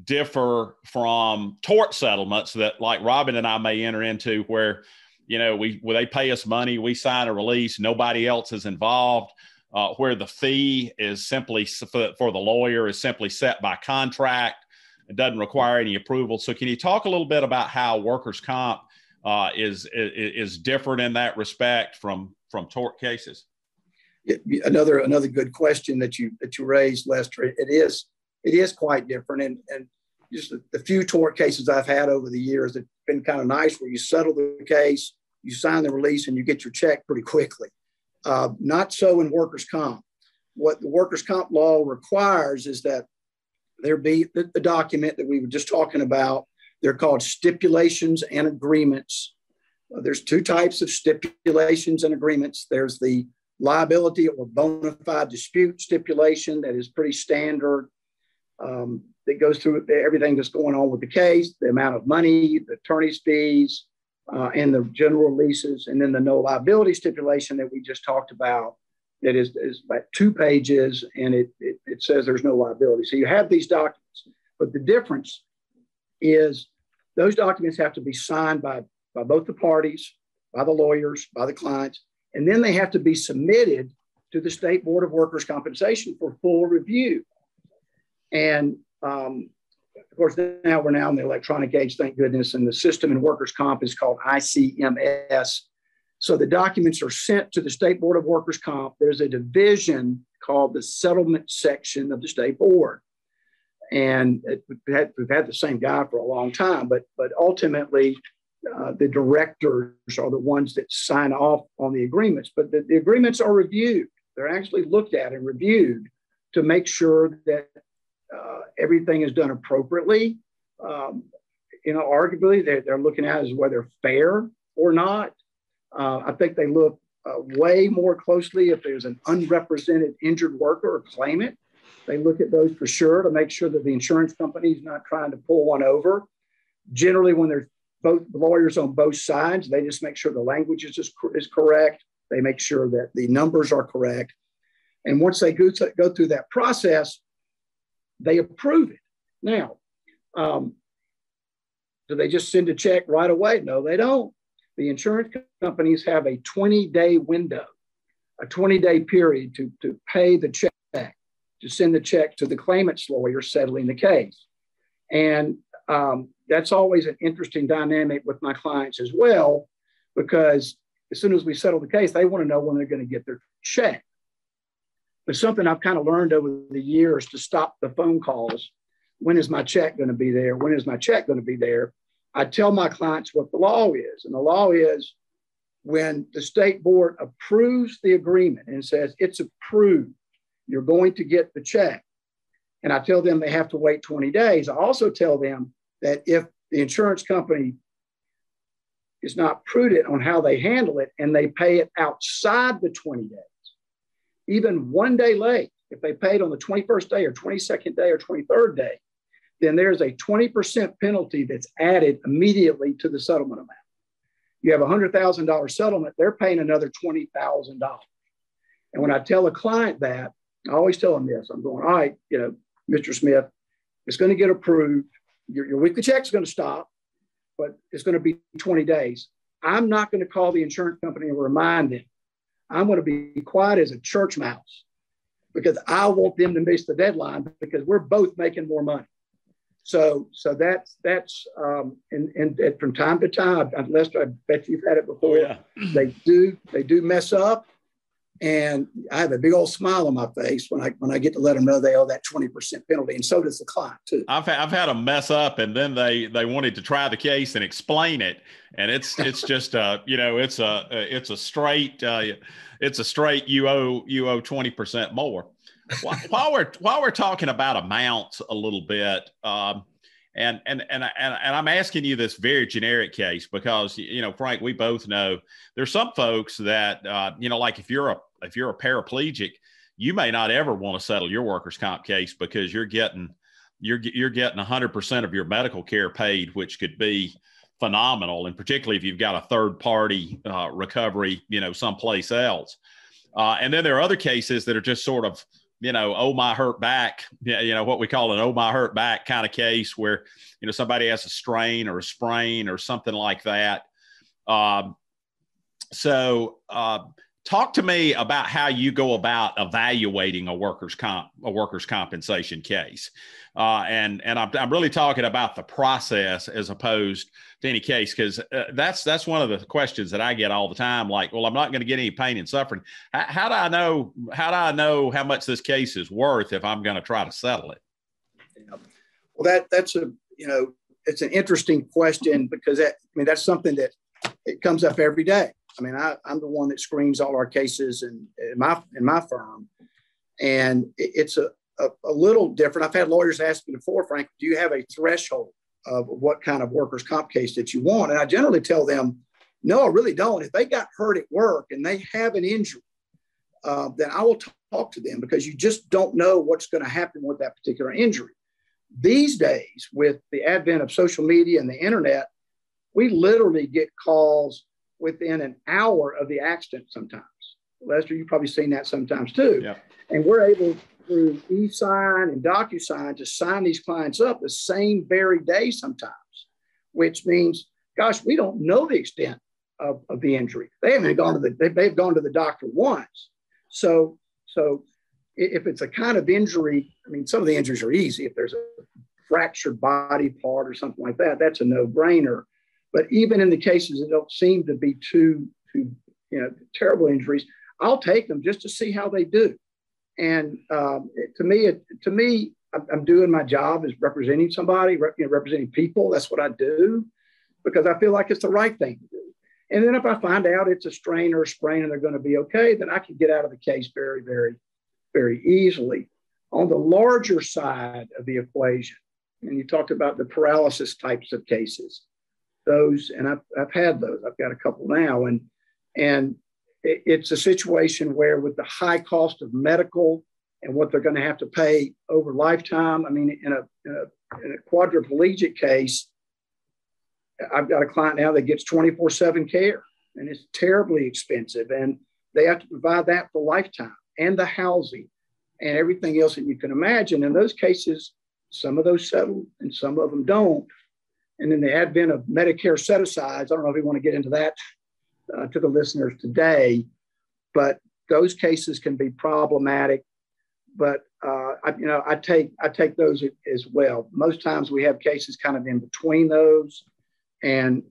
differ from tort settlements that, like Robin and I may enter into, where, you know, where they pay us money, we sign a release, nobody else is involved, where the fee is simply for the lawyer is simply set by contract. It doesn't require any approval. So can you talk a little bit about how workers' comp is different in that respect from tort cases? Another good question that you raised, Lester. It is quite different, and just the few tort cases I've had over the years that have been kind of nice, where you settle the case, you sign the release, and you get your check pretty quickly. Not so in workers' comp. What the workers' comp law requires is that there be the document that we were just talking about. They're called stipulations and agreements. There's two types of stipulations and agreements. There's the liability or bona fide dispute stipulation that is pretty standard. That goes through everything that's going on with the case, the amount of money, the attorney's fees, and the general releases, and then the no liability stipulation that we just talked about that is about 2 pages, and it says there's no liability. So you have these documents, but the difference is those documents have to be signed by both the parties, by the lawyers, by the clients, and then they have to be submitted to the State Board of Workers' Compensation for full review. And of course, now we're in the electronic age, thank goodness, and the system in workers' comp is called ICMS. So the documents are sent to the State Board of Workers' Comp. There's a division called the settlement section of the State Board. And we've had the same guy for a long time, but ultimately the directors are the ones that sign off on the agreements. But the agreements are reviewed. They're actually looked at and reviewed to make sure that everything is done appropriately. You know, arguably, they're looking at is whether fair or not. I think they look way more closely if there's an unrepresented injured worker or claimant. They look at those for sure to make sure that the insurance company is not trying to pull one over. Generally, when there's both lawyers on both sides, they just make sure the language is correct. They make sure that the numbers are correct. And once they go through that process, they approve it. Now, do they just send a check right away? No, they don't. The insurance companies have a 20-day window, a 20-day period to pay the check, to send the check to the claimant's lawyer settling the case. And that's always an interesting dynamic with my clients as well, because as soon as we settle the case, they want to know when they're going to get their check. But something I've kind of learned over the years to stop the phone calls. When is my check going to be there? When is my check going to be there? I tell my clients what the law is. And the law is when the state board approves the agreement and says it's approved, you're going to get the check. And I tell them they have to wait 20 days. I also tell them that if the insurance company is not prudent on how they handle it and they pay it outside the 20 days, even one day late, if they paid on the 21st day or 22nd day or 23rd day, then there's a 20% penalty that's added immediately to the settlement amount. You have a $100,000 settlement, they're paying another $20,000. And when I tell a client that, I always tell them this, I'm going, all right, you know, Mr. Smith, it's going to get approved. Your weekly check's going to stop, but it's going to be 20 days. I'm not going to call the insurance company and remind them. I'm going to be quiet as a church mouse because I want them to miss the deadline because we're both making more money. So that's from time to time, Lester, I bet you've had it before. Oh, yeah. They do mess up. And I have a big old smile on my face when I get to let them know they owe that 20% penalty, and so does the client too. I've had them mess up, and then they wanted to try the case and explain it, and it's just you know, it's a straight you owe 20% more. While we're talking about amounts a little bit, and I'm asking you this very generic case because, you know, Frank, we both know there's some folks that, you know, like if you're a paraplegic, you may not ever want to settle your workers' comp case because you're getting 100% of your medical care paid, which could be phenomenal. And particularly if you've got a third party recovery, you know, someplace else. And then there are other cases that are just sort of, you know, oh, my hurt back, you know, what we call an oh, my hurt back kind of case where, you know, somebody has a strain or a sprain or something like that. So talk to me about how you go about evaluating a workers' compensation case. And I'm really talking about the process as opposed to any case, because that's one of the questions that I get all the time. Like, well, I'm not going to get any pain and suffering. How do I know how much this case is worth if I'm going to try to settle it? Yeah. Well, that's a, you know, it's an interesting question because that's something that it comes up every day. I mean, I'm the one that screens all our cases in my firm, and it's a little different. I've had lawyers ask me before, Frank, do you have a threshold of what kind of workers' comp case that you want? And I generally tell them, no, I really don't. If they got hurt at work and they have an injury, then I will talk to them because you just don't know what's going to happen with that particular injury. These days, with the advent of social media and the internet, we literally get calls within an hour of the accident sometimes. Lester, you've probably seen that sometimes too. Yeah. And we're able through e-sign and DocuSign to sign these clients up the same very day sometimes, which means, gosh, we don't know the extent of the injury. They haven't gone to they've gone to the doctor once. So if it's a kind of injury, I mean, some of the injuries are easy. If there's a fractured body part or something like that, that's a no-brainer. But even in the cases that don't seem to be too, you know, terrible injuries, I'll take them just to see how they do. And to me, I'm doing my job as representing somebody, representing people. That's what I do because I feel like it's the right thing to do. And then if I find out it's a strain or a sprain and they're going to be okay, then I can get out of the case very, very, very easily. On the larger side of the equation, and you talked about the paralysis types of cases. Those, and I've had those. I've got a couple now, and it's a situation where with the high cost of medical and what they're going to have to pay over lifetime. I mean, in a quadriplegic case, I've got a client now that gets 24/7 care, and it's terribly expensive, and they have to provide that for lifetime and the housing and everything else that you can imagine. In those cases, some of those settle and some of them don't. And then the advent of Medicare set-asides, I don't know if we want to get into that to the listeners today, but those cases can be problematic. But I take those as well. Most times we have cases kind of in between those, and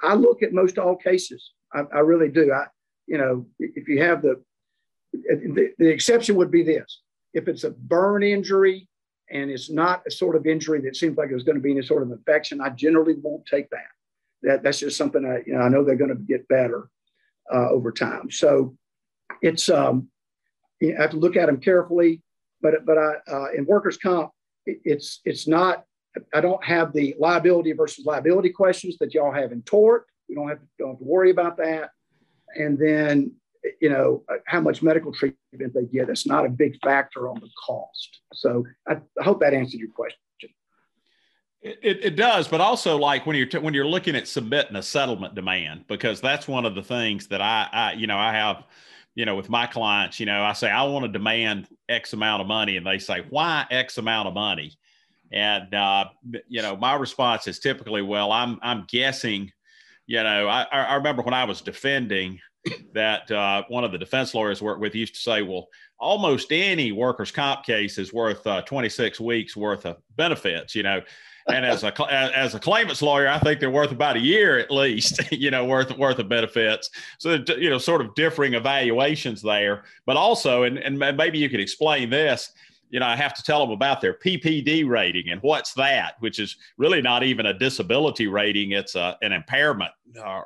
I look at most all cases. I really do. If you have the exception would be this: if it's a burn injury. And it's not a sort of injury that seems like it was going to be any sort of infection, I generally won't take that. That's just something I know they're going to get better over time. So it's I have to look at them carefully. But in workers' comp, it's not. I don't have the liability versus liability questions that y'all have in tort. We don't have to worry about that. And then you know, how much medical treatment they get. It's not a big factor on the cost. So I hope that answered your question. It does, but also like when you're looking at submitting a settlement demand, because that's one of the things that I have, you know, with my clients, you know, I say, I want to demand X amount of money. And they say, why X amount of money? And, you know, my response is typically, well, I'm guessing, you know, I remember when I was defending that one of the defense lawyers worked with used to say, well, almost any workers' comp case is worth 26 weeks worth of benefits, you know. And as a claimants lawyer, I think they're worth about a year at least, you know, worth of benefits. So, you know, sort of differing evaluations there, but also, and maybe you could explain this, you know, I have to tell them about their PPD rating and what's that, which is really not even a disability rating. It's an impairment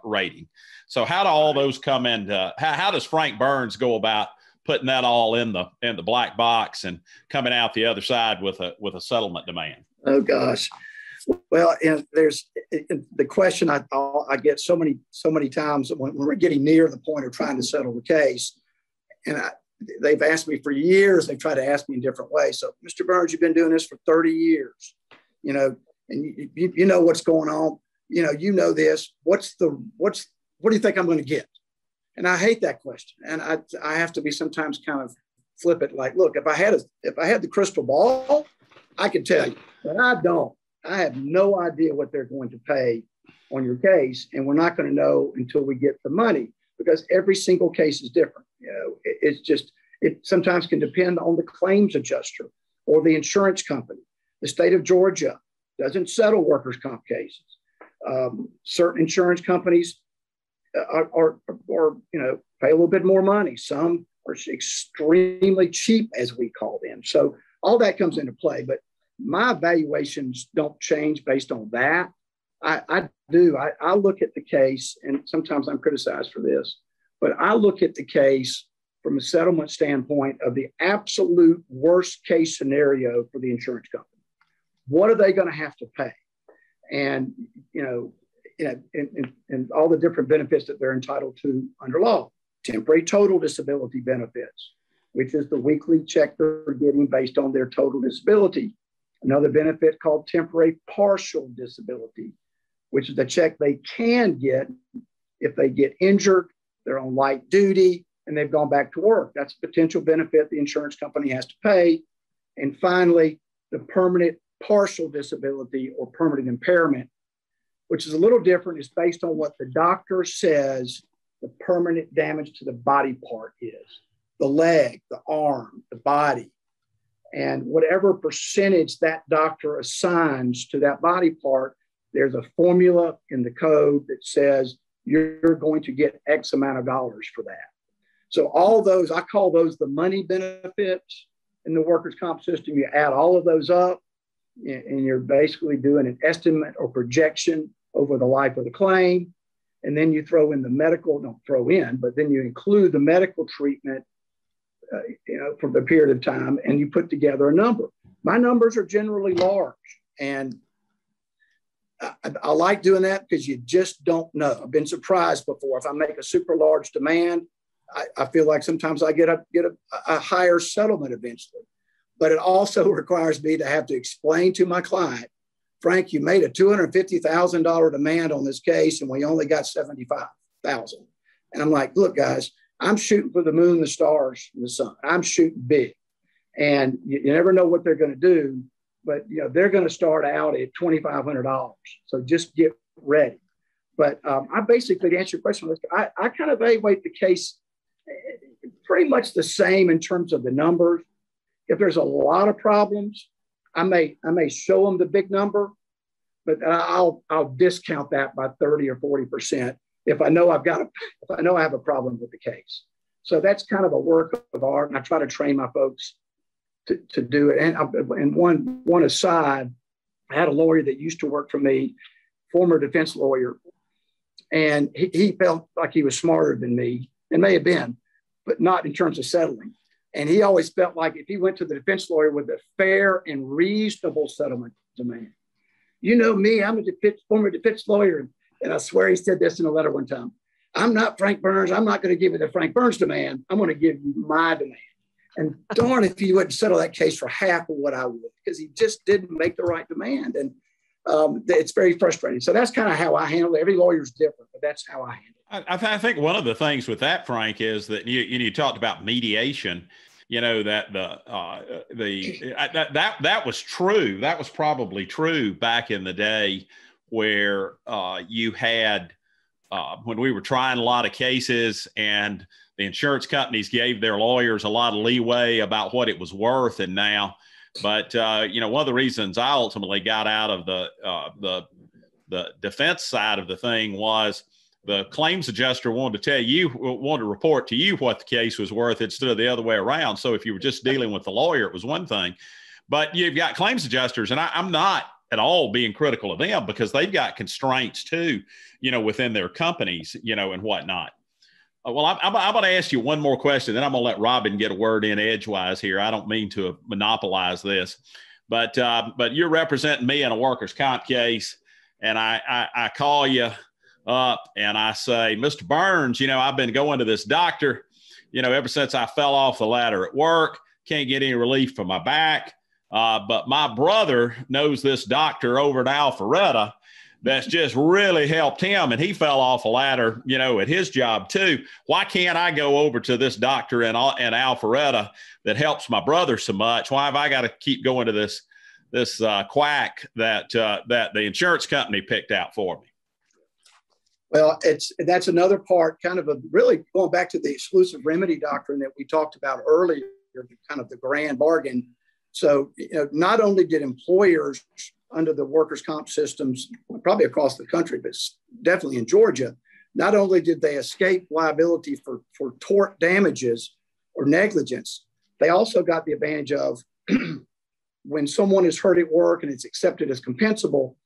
rating. So how do all those come into, how does Frank Burns go about putting that all in the black box and coming out the other side with a settlement demand? Oh gosh. Well, and there's the question I get so many times when we're getting near the point of trying to settle the case, and they've asked me for years. They've tried to ask me in different ways. So, Mr. Burns, you've been doing this for 30 years, you know, and you know what's going on. You know this. What do you think I'm going to get? And I hate that question. And I have to be sometimes kind of flippant. Like, look, if I had the crystal ball, I could tell you, but I don't. I have no idea what they're going to pay on your case, and we're not going to know until we get the money, because every single case is different. You know, it sometimes can depend on the claims adjuster or the insurance company. The state of Georgia doesn't settle workers' comp cases. Certain insurance companies are you know, pay a little bit more money. Some are extremely cheap, as we call them. So all that comes into play, but my valuations don't change based on that. I look at the case, and sometimes I'm criticized for this, but I look at the case from a settlement standpoint of the absolute worst case scenario for the insurance company. What are they going to have to pay? And, and all the different benefits that they're entitled to under law, temporary total disability benefits, which is the weekly check they're getting based on their total disability. Another benefit called temporary partial disability, which is the check they can get if they get injured, they're on light duty, and they've gone back to work. That's a potential benefit the insurance company has to pay. And finally, the permanent partial disability or permanent impairment, which is a little different. It's based on what the doctor says the permanent damage to the body part is, the leg, the arm, the body. And whatever percentage that doctor assigns to that body part, there's a formula in the code that says you're going to get X amount of dollars for that. So all those, I call those the money benefits in the workers' comp system. You add all of those up, and you're basically doing an estimate or projection over the life of the claim. And then you throw in the medical, don't throw in, but then you include the medical treatment from the period of time, and you put together a number. My numbers are generally large, and I like doing that because you just don't know. I've been surprised before. If I make a super large demand, I feel like sometimes I get a higher settlement eventually, but it also requires me to have to explain to my client, Frank, you made a $250,000 demand on this case, and we only got $75,000. And I'm like, look, guys, I'm shooting for the moon, the stars, and the sun. I'm shooting big. And you never know what they're going to do, but you know they're going to start out at $2,500. So just get ready. But I basically, to answer your question, I kind of evaluate the case pretty much the same in terms of the numbers. If there's a lot of problems, I may show them the big number, but I'll discount that by 30 or 40%. If I know I have a problem with the case. So that's kind of a work of art, and I try to train my folks to do it. And one aside, I had a lawyer that used to work for me, former defense lawyer, and he felt like he was smarter than me, and may have been, but not in terms of settling. And he always felt like if he went to the defense lawyer with a fair and reasonable settlement demand, you know me, I'm a former defense lawyer. And I swear he said this in a letter one time. I'm not Frank Burns. I'm not going to give you the Frank Burns demand. I'm going to give you my demand. And darn if he wouldn't settle that case for half of what I would, because he just didn't make the right demand. And it's very frustrating. So that's kind of how I handle it. Every lawyer's different, but that's how I handle it. I think one of the things with that, Frank, is that you talked about mediation. You know, that that was true. That was probably true back in the day where you had when we were trying a lot of cases and the insurance companies gave their lawyers a lot of leeway about what it was worth. And now, but you know, one of the reasons I ultimately got out of the defense side of the thing was the claims adjuster wanted to report to you what the case was worth instead of the other way around. So if you were just dealing with the lawyer, it was one thing, but you've got claims adjusters, and I'm not at all being critical of them because they've got constraints too, you know, within their companies, you know, and whatnot. Well, I'm going to ask you one more question, then I'm going to let Robin get a word in edgewise here. I don't mean to monopolize this, but you're representing me in a workers' comp case, and I call you up and I say, Mr. Burns, you know, I've been going to this doctor, you know, ever since I fell off the ladder at work, can't get any relief from my back. But my brother knows this doctor over at Alpharetta that's just really helped him. And he fell off a ladder, you know, at his job too. Why can't I go over to this doctor in Alpharetta that helps my brother so much? Why have I got to keep going to this quack that the insurance company picked out for me? Well, that's another part, kind of a really going back to the exclusive remedy doctrine that we talked about earlier, kind of the grand bargain. So, you know, not only did employers under the workers' comp systems, probably across the country, but definitely in Georgia, not only did they escape liability for tort damages or negligence, they also got the advantage of when someone is hurt at work and it's accepted as compensable,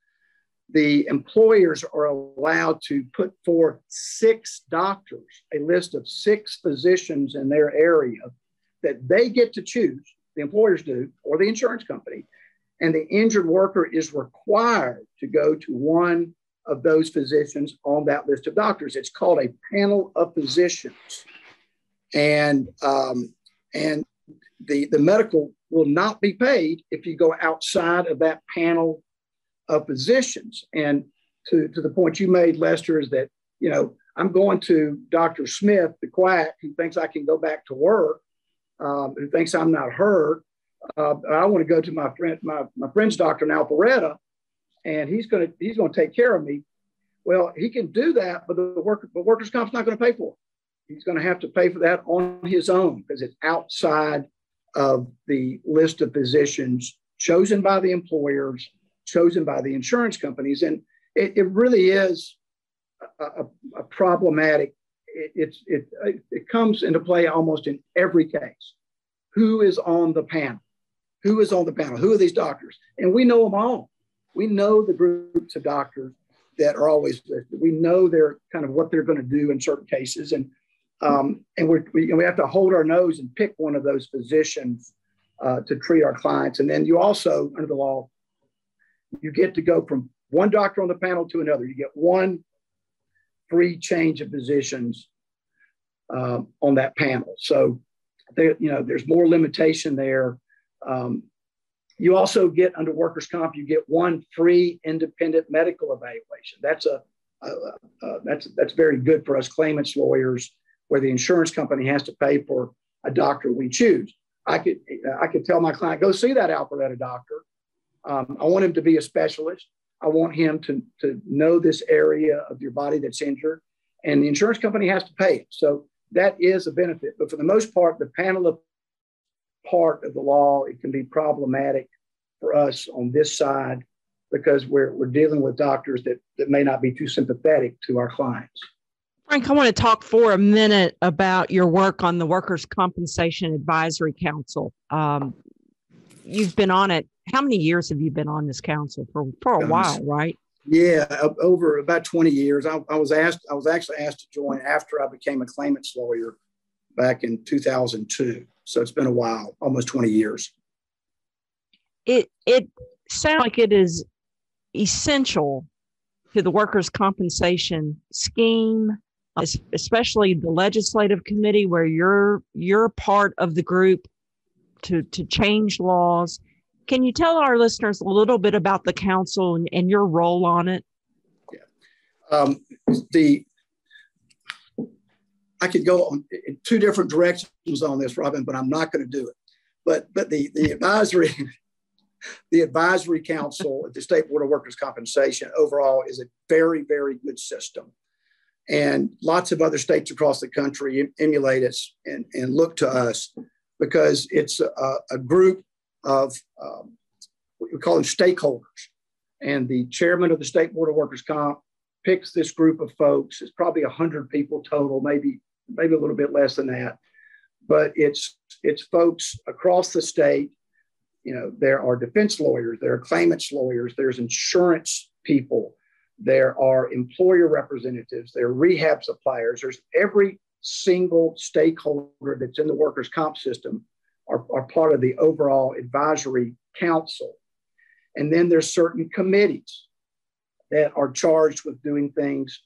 the employers are allowed to put forth six doctors, a list of six physicians in their area that they get to choose, the employers do, or the insurance company, and the injured worker is required to go to one of those physicians on that list of doctors. It's called a panel of physicians. And the medical will not be paid if you go outside of that panel of physicians. And to the point you made, Lester, is that, you know, I'm going to Dr. Smith, the quack, who thinks I can go back to work, who thinks I'm not hurt. I want to go to my friend, my friend's doctor in Alpharetta, and he's going to take care of me. Well, he can do that, but the workers' comp's not going to pay for it. He's going to have to pay for that on his own because it's outside of the list of physicians chosen by the employers, chosen by the insurance companies. And it really is a problematic. It comes into play almost in every case. Who is on the panel? Who is on the panel? Who are these doctors? And we know them all. We know the groups of doctors that are always listed. We know they're kind of what they're going to do in certain cases. And we have to hold our nose and pick one of those physicians to treat our clients. And then you also, under the law, you get to go from one doctor on the panel to another. You get one free change of physicians on that panel. So, you know, there's more limitation there. You also get under workers' comp, you get one free independent medical evaluation. That's that's very good for us claimants lawyers, where the insurance company has to pay for a doctor we choose. I could tell my client, go see that Alpharetta doctor. I want him to be a specialist. I want him to know this area of your body that's injured, and the insurance company has to pay it. So that is a benefit. But for the most part, the panel of part of the law, it can be problematic for us on this side because we're dealing with doctors that may not be too sympathetic to our clients. Frank, I want to talk for a minute about your work on the Workers' Compensation Advisory Council. You've been on it. How many years have you been on this council for a while, right? Yeah, over about 20 years. I was actually asked to join after I became a claimants lawyer back in 2002. So it's been a while, almost 20 years. It sounds like it is essential to the workers' compensation scheme, especially the legislative committee where you're part of the group to change laws. Can you tell our listeners a little bit about the council and your role on it? Yeah. I could go on in two different directions on this, Robin, but I'm not going to do it. But the advisory council at the State Board of Workers' Compensation overall is a very, very good system. And lots of other states across the country emulate us and look to us because it's a group of what we call them stakeholders. And the chairman of the State Board of Workers' Comp picks this group of folks. It's probably 100 people total, maybe a little bit less than that. But it's folks across the state. You know, there are defense lawyers, there are claimants lawyers, there's insurance people, there are employer representatives, there are rehab suppliers, there's every single stakeholder that's in the workers' comp system are part of the overall advisory council. And then there's certain committees that are charged with doing things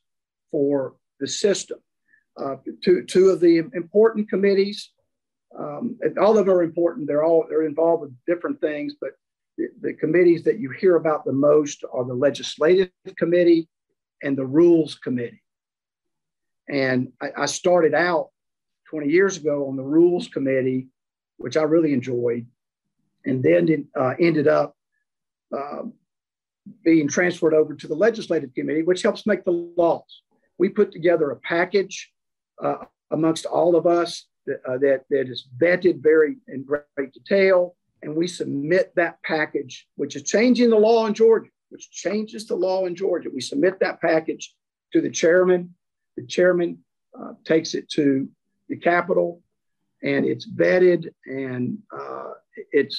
for the system. Two of the important committees, and all of them are important. They're involved with different things, but the committees that you hear about the most are the legislative committee and the rules committee. And I started out 20 years ago on the rules committee, which I really enjoyed, and then ended up being transferred over to the legislative committee, which helps make the laws. We put together a package amongst all of us that is vetted in great detail, and we submit that package, which is changing the law in Georgia, which changes the law in Georgia. We submit that package to the chairman. The chairman takes it to the Capitol, and it's vetted, and it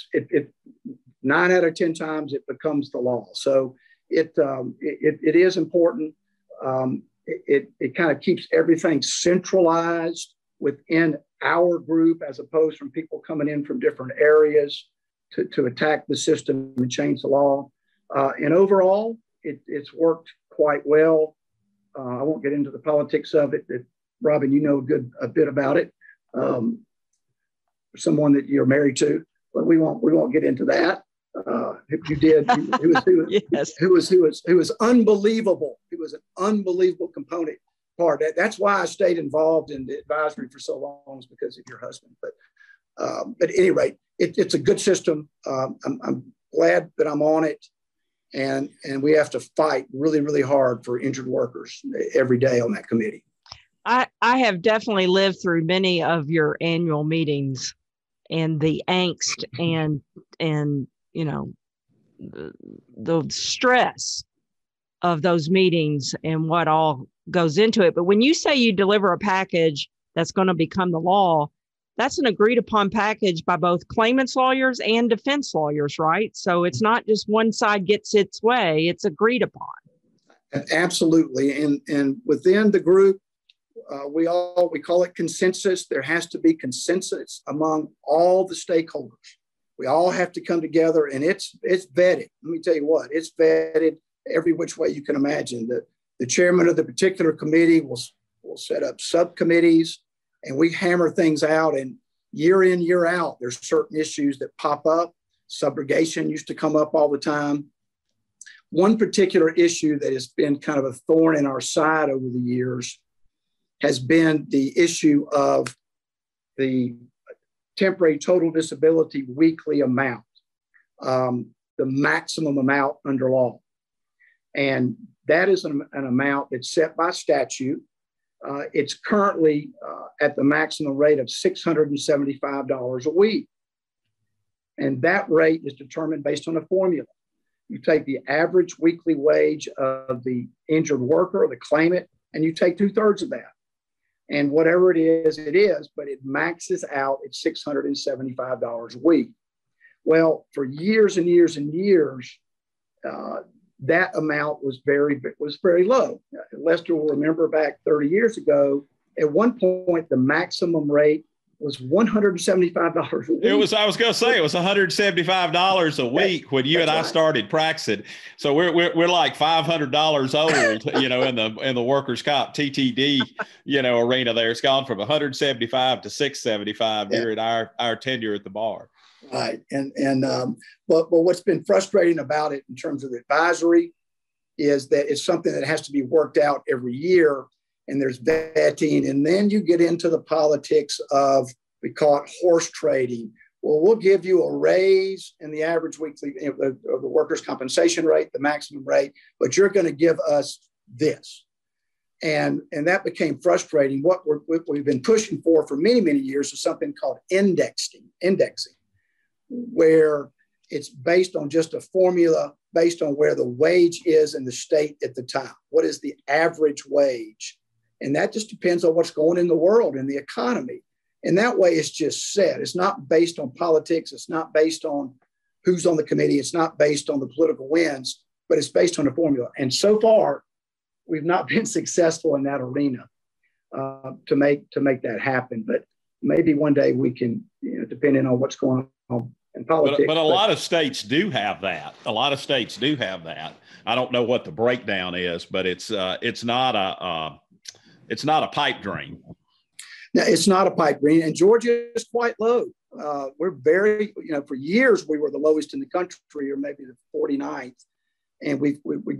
9 out of 10 times it becomes the law. So it is important. It kind of keeps everything centralized within our group, as opposed from people coming in from different areas to attack the system and change the law. And overall, it's worked quite well. I won't get into the politics of it. Robin, you know a bit about it. Someone that you're married to, but we won't get into that. If you did, it was unbelievable. It was an unbelievable component part. That's why I stayed involved in the advisory for so long, is because of your husband. But at any rate, it's a good system. I'm glad that I'm on it, and we have to fight really, really hard for injured workers every day on that committee. I have definitely lived through many of your annual meetings, and the angst and you know, the stress of those meetings and what all goes into it. But when you say you deliver a package that's going to become the law, that's an agreed upon package by both claimants lawyers and defense lawyers, right? So it's not just one side gets its way, it's agreed upon. Absolutely. And within the group, we call it consensus. There has to be consensus among all the stakeholders. We all have to come together, and it's vetted. Let me tell you what, it's vetted every which way you can imagine. The chairman of the particular committee will set up subcommittees, and we hammer things out. And year in, year out, there's certain issues that pop up. Subrogation used to come up all the time. One particular issue that has been kind of a thorn in our side over the years has been the issue of the temporary total disability weekly amount, the maximum amount under law. And that is an amount that's set by statute. It's currently at the maximum rate of $675 a week. And that rate is determined based on a formula. You take the average weekly wage of the injured worker or the claimant, and you take 2/3 of that. And whatever it is, but it maxes out at $675 a week. Well, for years and years and years, that amount was very low. Lester will remember back 30 years ago, at one point, the maximum rate was $175 a week. It was, I was going to say, it was $175 a week when you and I started practicing. So we're like $500 old, you know, in the workers' comp TTD, you know, arena there. It's gone from $175 to $675 during our tenure at the bar. Right. But what's been frustrating about it in terms of advisory is that it's something that has to be worked out every year. And there's vetting, and then you get into the politics of, we call it horse trading. Well, we'll give you a raise in the average weekly of the workers' compensation rate, the maximum rate, but you're going to give us this. And that became frustrating. What we've been pushing for many, many years is something called indexing, where it's based on just a formula based on where the wage is in the state at the time. What is the average wage? And that just depends on what's going in the world and the economy. And that way it's just set. It's not based on politics. It's not based on who's on the committee. It's not based on the political winds, but it's based on a formula. And so far, we've not been successful in that arena to make that happen. But maybe one day we can, you know, depending on what's going on in politics. But a lot of states do have that. I don't know what the breakdown is, but it's not a pipe dream. No, it's not a pipe dream. And Georgia is quite low. For years, we were the lowest in the country, or maybe the 49th. And we're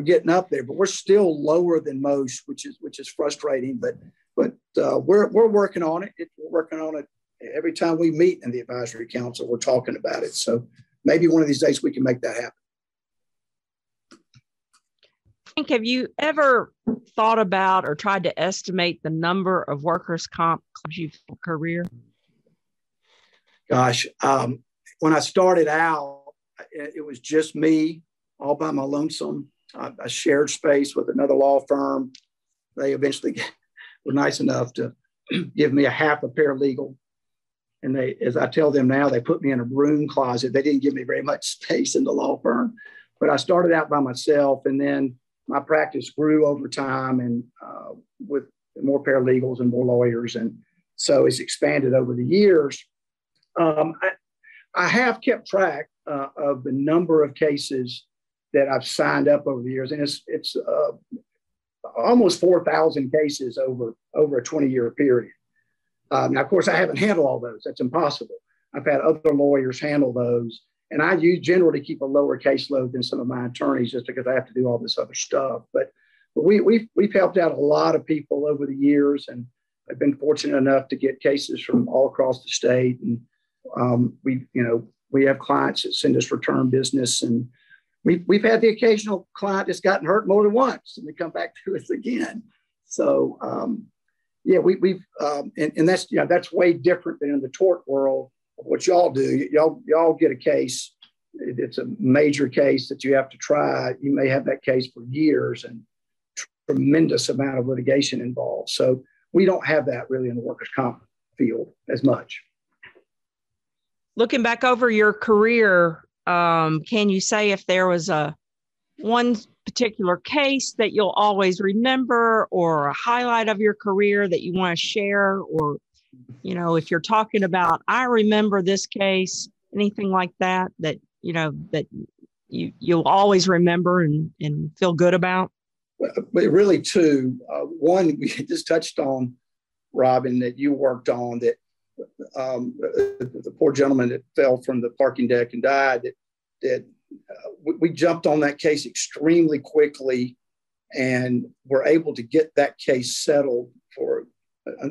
getting up there, but we're still lower than most, which is frustrating. But we're working on it. We're working on it every time we meet in the advisory council. We're talking about it. So maybe one of these days we can make that happen. Have you ever thought about or tried to estimate the number of workers' comp claims you've had in your career? Gosh, when I started out, it was just me, all by my lonesome. I shared space with another law firm. They eventually were nice enough to give me a half a paralegal. And they, as I tell them now, they put me in a broom closet. They didn't give me very much space in the law firm. But I started out by myself, and then my practice grew over time, and with more paralegals and more lawyers. And so it's expanded over the years. I have kept track of the number of cases that I've signed up over the years. And it's almost 4,000 cases over a 20-year period. Now, of course, I haven't handled all those. That's impossible. I've had other lawyers handle those. And I generally keep a lower caseload than some of my attorneys, just because I have to do all this other stuff. But we've helped out a lot of people over the years, and I've been fortunate enough to get cases from all across the state. And we have clients that send us return business, and we've had the occasional client that's gotten hurt more than once, and they come back to us again. So we've that's, you know, that's way different than in the tort world. What y'all do, y'all get a case. It's a major case that you have to try. You may have that case for years, and tremendous amount of litigation involved. So we don't have that really in the workers' comp field as much. Looking back over your career, can you say if there was one particular case that you'll always remember, or a highlight of your career that you want to share, or, you know, if you're talking about, I remember this case, anything like that, that you'll always remember and feel good about? But really, two. One, we just touched on, Robin, that you worked on, that the poor gentleman that fell from the parking deck and died, we jumped on that case extremely quickly and were able to get that case settled for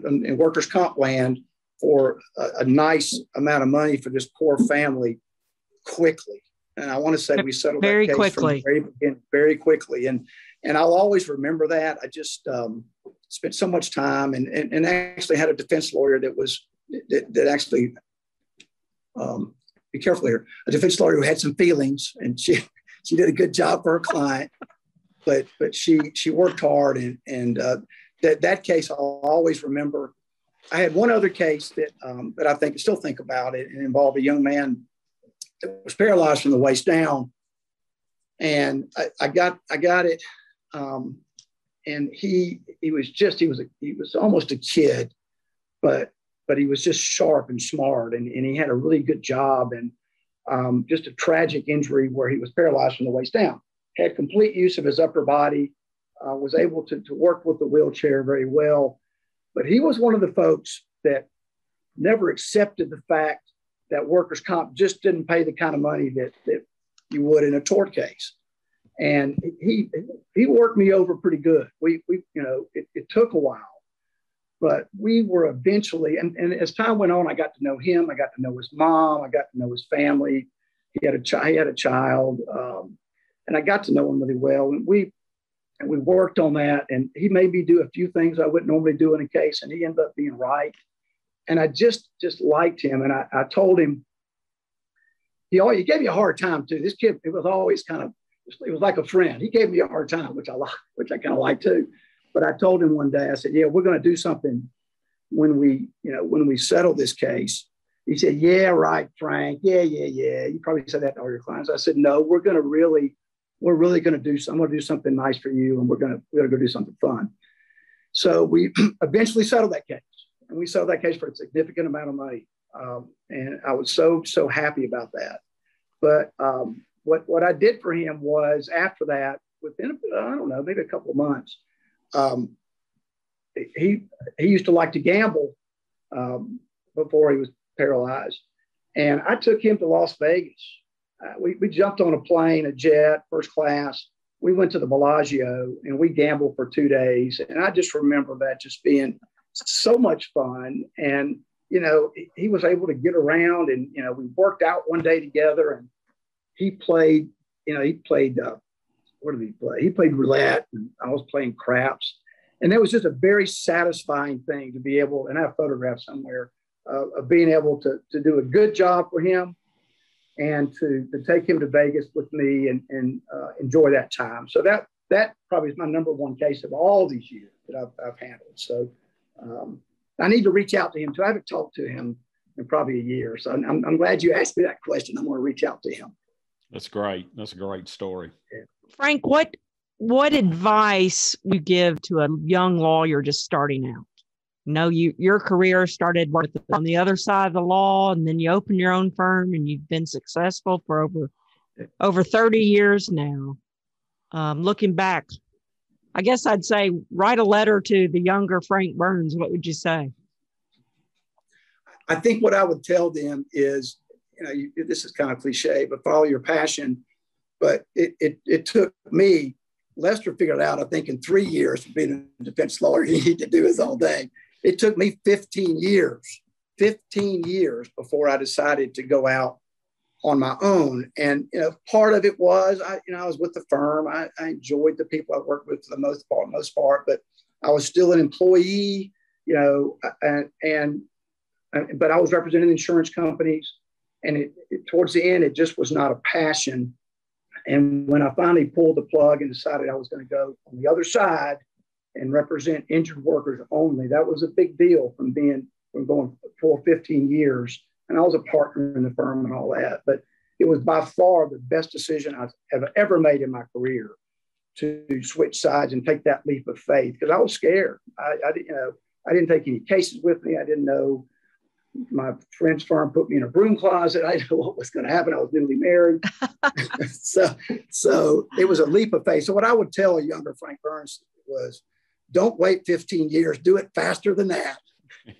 in workers' comp land for a nice amount of money for this poor family quickly. And I want to say we settled very that case quickly, from the very beginning, very quickly. And I'll always remember that. I just spent so much time and actually had a defense lawyer that actually be careful here, a defense lawyer who had some feelings, and she did a good job for her client, but she worked hard and That case I'll always remember. I had one other case that I still think about it, and involved a young man that was paralyzed from the waist down. And I got it, and he was almost a kid, but but he was just sharp and smart, and he had a really good job, and just a tragic injury where he was paralyzed from the waist down. Had complete use of his upper body, was able to work with the wheelchair very well. But he was one of the folks that never accepted the fact that workers' comp just didn't pay the kind of money that you would in a tort case. And he worked me over pretty good. We you know, it took a while, but we were eventually, and as time went on, I got to know him. I got to know his mom. I got to know his family. He had a child, and I got to know him really well. And we worked on that, and he made me do a few things I wouldn't normally do in a case, and he ended up being right. And I just liked him, and I told him, he gave me a hard time too. This kid, it was always kind of, it was like a friend. He gave me a hard time, which I kind of like too. But I told him one day, I said, yeah, we're going to do something when we settle this case. He said, yeah, right, Frank. Yeah. You probably said that to all your clients. I said, no, we're really going to do something. I'm going to do something nice for you, and we're going to go do something fun. So we eventually settled that case, and we settled that case for a significant amount of money. And I was so happy about that. But what I did for him was, after that, within, I don't know, maybe a couple of months, he used to like to gamble before he was paralyzed. And I took him to Las Vegas. We jumped on a jet, first class. We went to the Bellagio, and we gambled for 2 days. And I just remember that just being so much fun. And, you know, he was able to get around, and, you know, we worked out one day together, and he played, what did he play? He played roulette, and I was playing craps. And that was just a very satisfying thing to be able, and I have photographs somewhere of being able to do a good job for him, and to take him to Vegas with me and enjoy that time. So that probably is my number one case of all these years that I've handled. So I need to reach out to him too. I haven't talked to him in probably a year. So I'm glad you asked me that question. I'm going to reach out to him. That's great. That's a great story. Yeah. Frank, what advice would you give to a young lawyer just starting out? You know, your career started on the other side of the law, and then you opened your own firm, and you've been successful for over 30 years now. Looking back, I guess I'd say write a letter to the younger Frank Burns. What would you say? I think what I would tell them is, this is kind of cliche, but follow your passion. But it took me, Lester figured out, I think, in 3 years of being a defense lawyer, he needed to do his own thing. It took me 15 years before I decided to go out on my own. And, part of it was, I was with the firm. I enjoyed the people I worked with for the most part, but I was still an employee, but I was representing insurance companies. And towards the end, it just was not a passion. And when I finally pulled the plug and decided I was going to go on the other side and represent injured workers only, that was a big deal from going for 15 years. And I was a partner in the firm and all that. But it was by far the best decision I've ever made in my career to switch sides and take that leap of faith, because I was scared. I didn't take any cases with me. I didn't know. My friend's firm put me in a broom closet. I didn't know what was going to happen. I was newly married. So it was a leap of faith. So what I would tell a younger Frank Burns was, don't wait 15 years. Do it faster than that.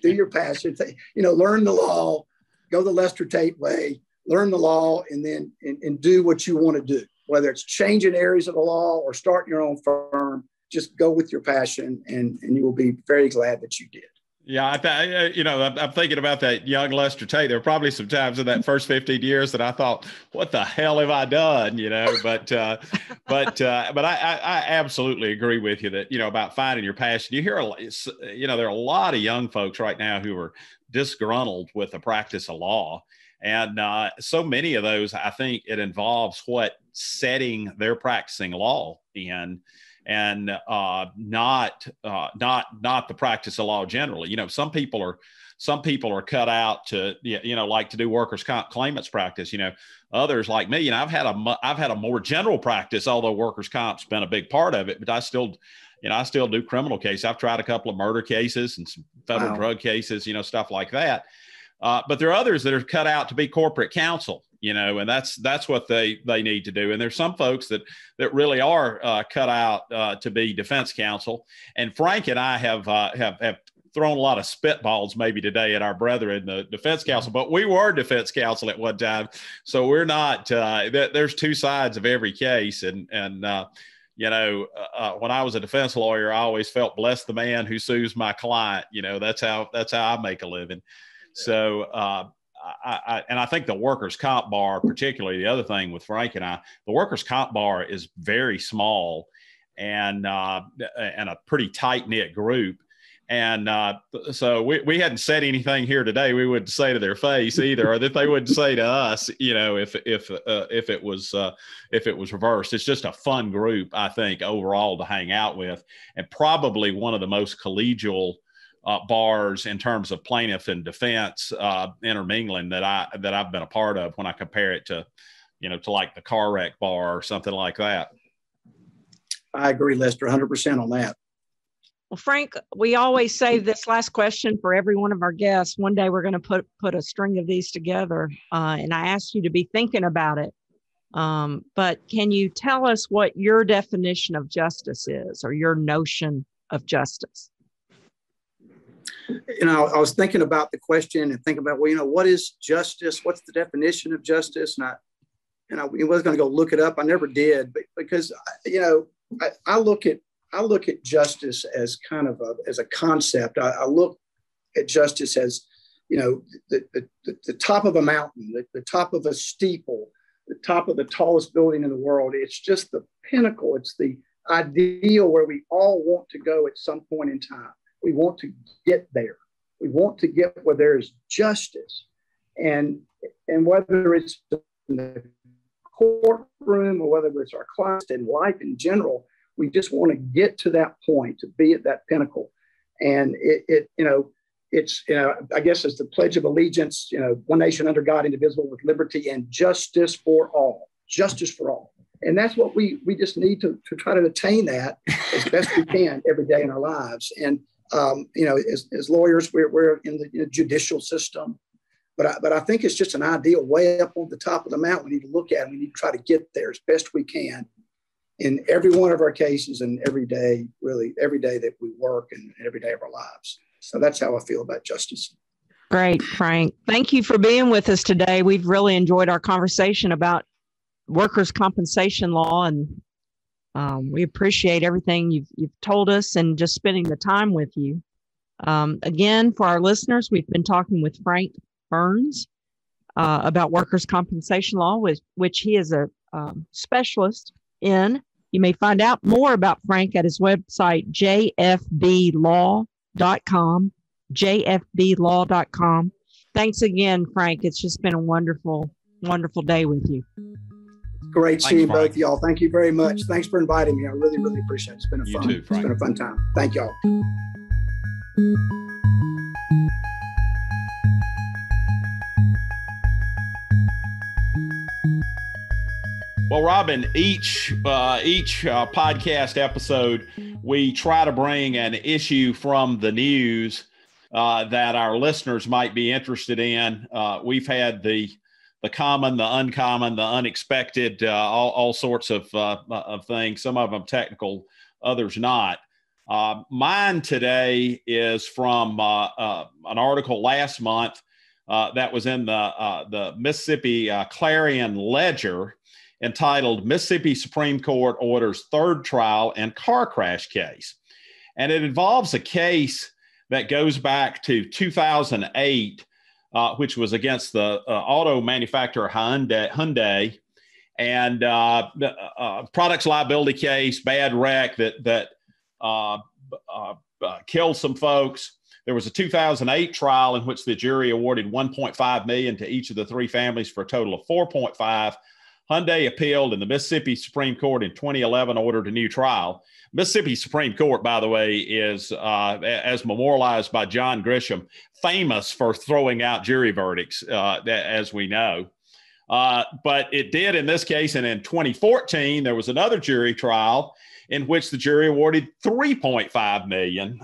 Do your passion. Learn the law. Go the Lester Tate way. Learn the law, and then and do what you want to do, whether it's changing areas of the law or starting your own firm. Just go with your passion, and you will be very glad that you did. Yeah, I'm thinking about that young Lester Tate. There were probably some times in that first 15 years that I thought, "What the hell have I done?" But I absolutely agree with you that about finding your passion. You hear, there are a lot of young folks right now who are disgruntled with the practice of law, and so many of those, I think, it involves what setting their practicing law in. And not the practice of law generally. Some people are cut out to like to do workers' comp claimants practice. Others like me, I've had a more general practice, although workers' comp's been a big part of it. But I still you know, I still do criminal cases. I've tried a couple of murder cases and some federal drug cases, you know, stuff like that. But there are others that are cut out to be corporate counsel, you know, and that's what they need to do. And there's some folks that really are cut out to be defense counsel. And Frank and I have thrown a lot of spitballs maybe today at our brethren, the defense counsel, but we were defense counsel at one time. So we're not, there's two sides of every case. And when I was a defense lawyer, I always felt bless the man who sues my client. You know, that's how I make a living. So, I think the workers' comp bar, particularly the other thing with Frank and I, the workers' comp bar is very small and a pretty tight knit group. And so we hadn't said anything here today we wouldn't say to their face either, or that they wouldn't say to us, you know, if it was reversed. It's just a fun group, I think, overall to hang out with, and probably one of the most collegial bars in terms of plaintiff and defense intermingling that I've been a part of, when I compare it to, you know, to like the car wreck bar or something like that. I agree, Lester, 100% on that. Well, Frank, we always save this last question for every one of our guests. One day we're going to put a string of these together, and I asked you to be thinking about it. But can you tell us what your definition of justice is, or your notion of justice? You know, I was thinking about the question and thinking about, well, you know, what is justice? What's the definition of justice? And I was going to go look it up. I never did, because, you know, I look at justice as kind of as a concept. I look at justice as, you know, the top of a mountain, the top of a steeple, the top of the tallest building in the world. It's just the pinnacle. It's the ideal where we all want to go at some point in time. We want to get there. We want to get where there is justice. And whether it's in the courtroom or whether it's our clients and life in general, we just want to get to that point, to be at that pinnacle. And I guess it's the Pledge of Allegiance, you know, one nation under God, indivisible, with liberty and justice for all, And that's what we just need to try to attain that as best we can every day in our lives. And, you know, as lawyers, we're in the judicial system, but I think it's just an ideal way up on the top of the mountain. We need to look at it. We need to try to get there as best we can in every one of our cases, and every day, really, every day that we work and every day of our lives. So that's how I feel about justice. Great, Frank. Thank you for being with us today. We've really enjoyed our conversation about workers' compensation law, and we appreciate everything you've told us and just spending the time with you. Again, for our listeners, we've been talking with Frank Burns about workers' compensation law, which he is a specialist in. You may find out more about Frank at his website, jfblaw.com, jfblaw.com. Thanks again, Frank. It's just been a wonderful, wonderful day with you. Great seeing both y'all. Thank you very much. Thanks for inviting me. I really, really appreciate it. It's been a fun. It's been a fun time. Thank y'all. Well, Robin, each podcast episode, we try to bring an issue from the news that our listeners might be interested in. We've had the common, the uncommon, the unexpected, all sorts of things, some of them technical, others not. Mine today is from an article last month that was in the Mississippi Clarion Ledger, entitled Mississippi Supreme Court Orders Third Trial in Car Crash Case. And it involves a case that goes back to 2008, which was against the auto manufacturer Hyundai, and products liability case, bad wreck that killed some folks. There was a 2008 trial in which the jury awarded $1.5 million to each of the three families for a total of $4.5. Hyundai appealed, and the Mississippi Supreme Court in 2011 ordered a new trial. Mississippi Supreme Court, by the way, is, as memorialized by John Grisham, famous for throwing out jury verdicts, as we know. But it did in this case, and in 2014, there was another jury trial in which the jury awarded $3.5 million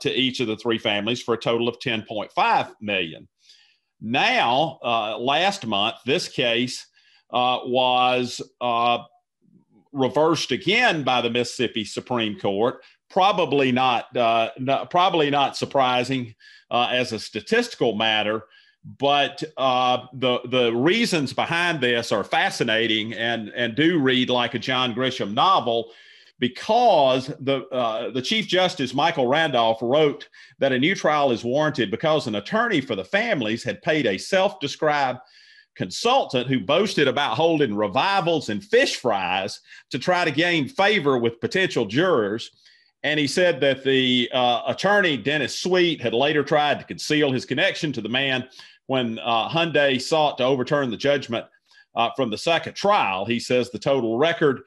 to each of the three families for a total of $10.5 million. Now, last month, this case was reversed again by the Mississippi Supreme Court. Probably not surprising as a statistical matter, but the reasons behind this are fascinating and do read like a John Grisham novel, because the Chief Justice, Michael Randolph, wrote that a new trial is warranted because an attorney for the families had paid a self-described consultant who boasted about holding revivals and fish fries to try to gain favor with potential jurors. And he said that the attorney, Dennis Sweet, had later tried to conceal his connection to the man when Hyundai sought to overturn the judgment from the second trial. He says the total record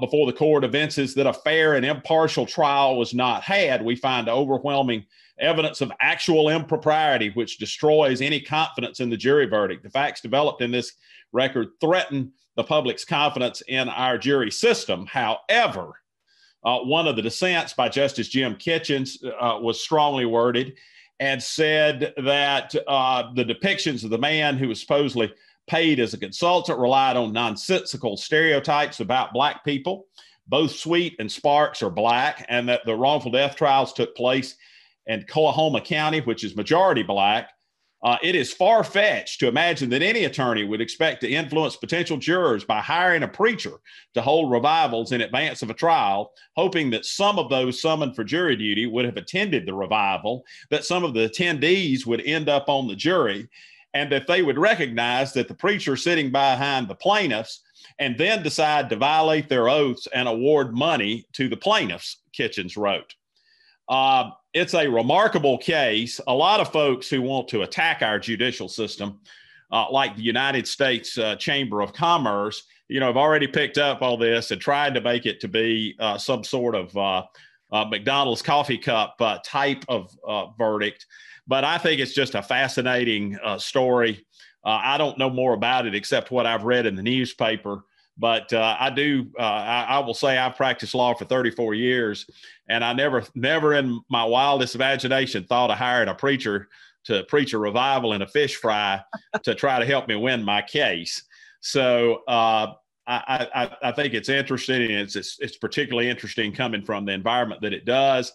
before the court evinces that a fair and impartial trial was not had. We find overwhelming evidence of actual impropriety, which destroys any confidence in the jury verdict. The facts developed in this record threaten the public's confidence in our jury system. However, one of the dissents by Justice Jim Kitchens was strongly worded and said that the depictions of the man who was supposedly paid as a consultant relied on nonsensical stereotypes about Black people. Both Sweet and Sparks are Black, and that the wrongful death trials took place in Coahoma County, which is majority Black. It is far-fetched to imagine that any attorney would expect to influence potential jurors by hiring a preacher to hold revivals in advance of a trial, hoping that some of those summoned for jury duty would have attended the revival, that some of the attendees would end up on the jury, and that they would recognize that the preacher sitting behind the plaintiffs and then decide to violate their oaths and award money to the plaintiffs, Kitchens wrote. It's a remarkable case. A lot of folks who want to attack our judicial system, like the United States Chamber of Commerce, have already picked up all this and tried to make it to be some sort of McDonald's coffee cup type of verdict. But I think it's just a fascinating story. I don't know more about it except what I've read in the newspaper. But I will say I've practiced law for 34 years, and I never in my wildest imagination thought I hired a preacher to preach a revival and a fish fry to try to help me win my case. So I think it's interesting, and it's particularly interesting coming from the environment that it does.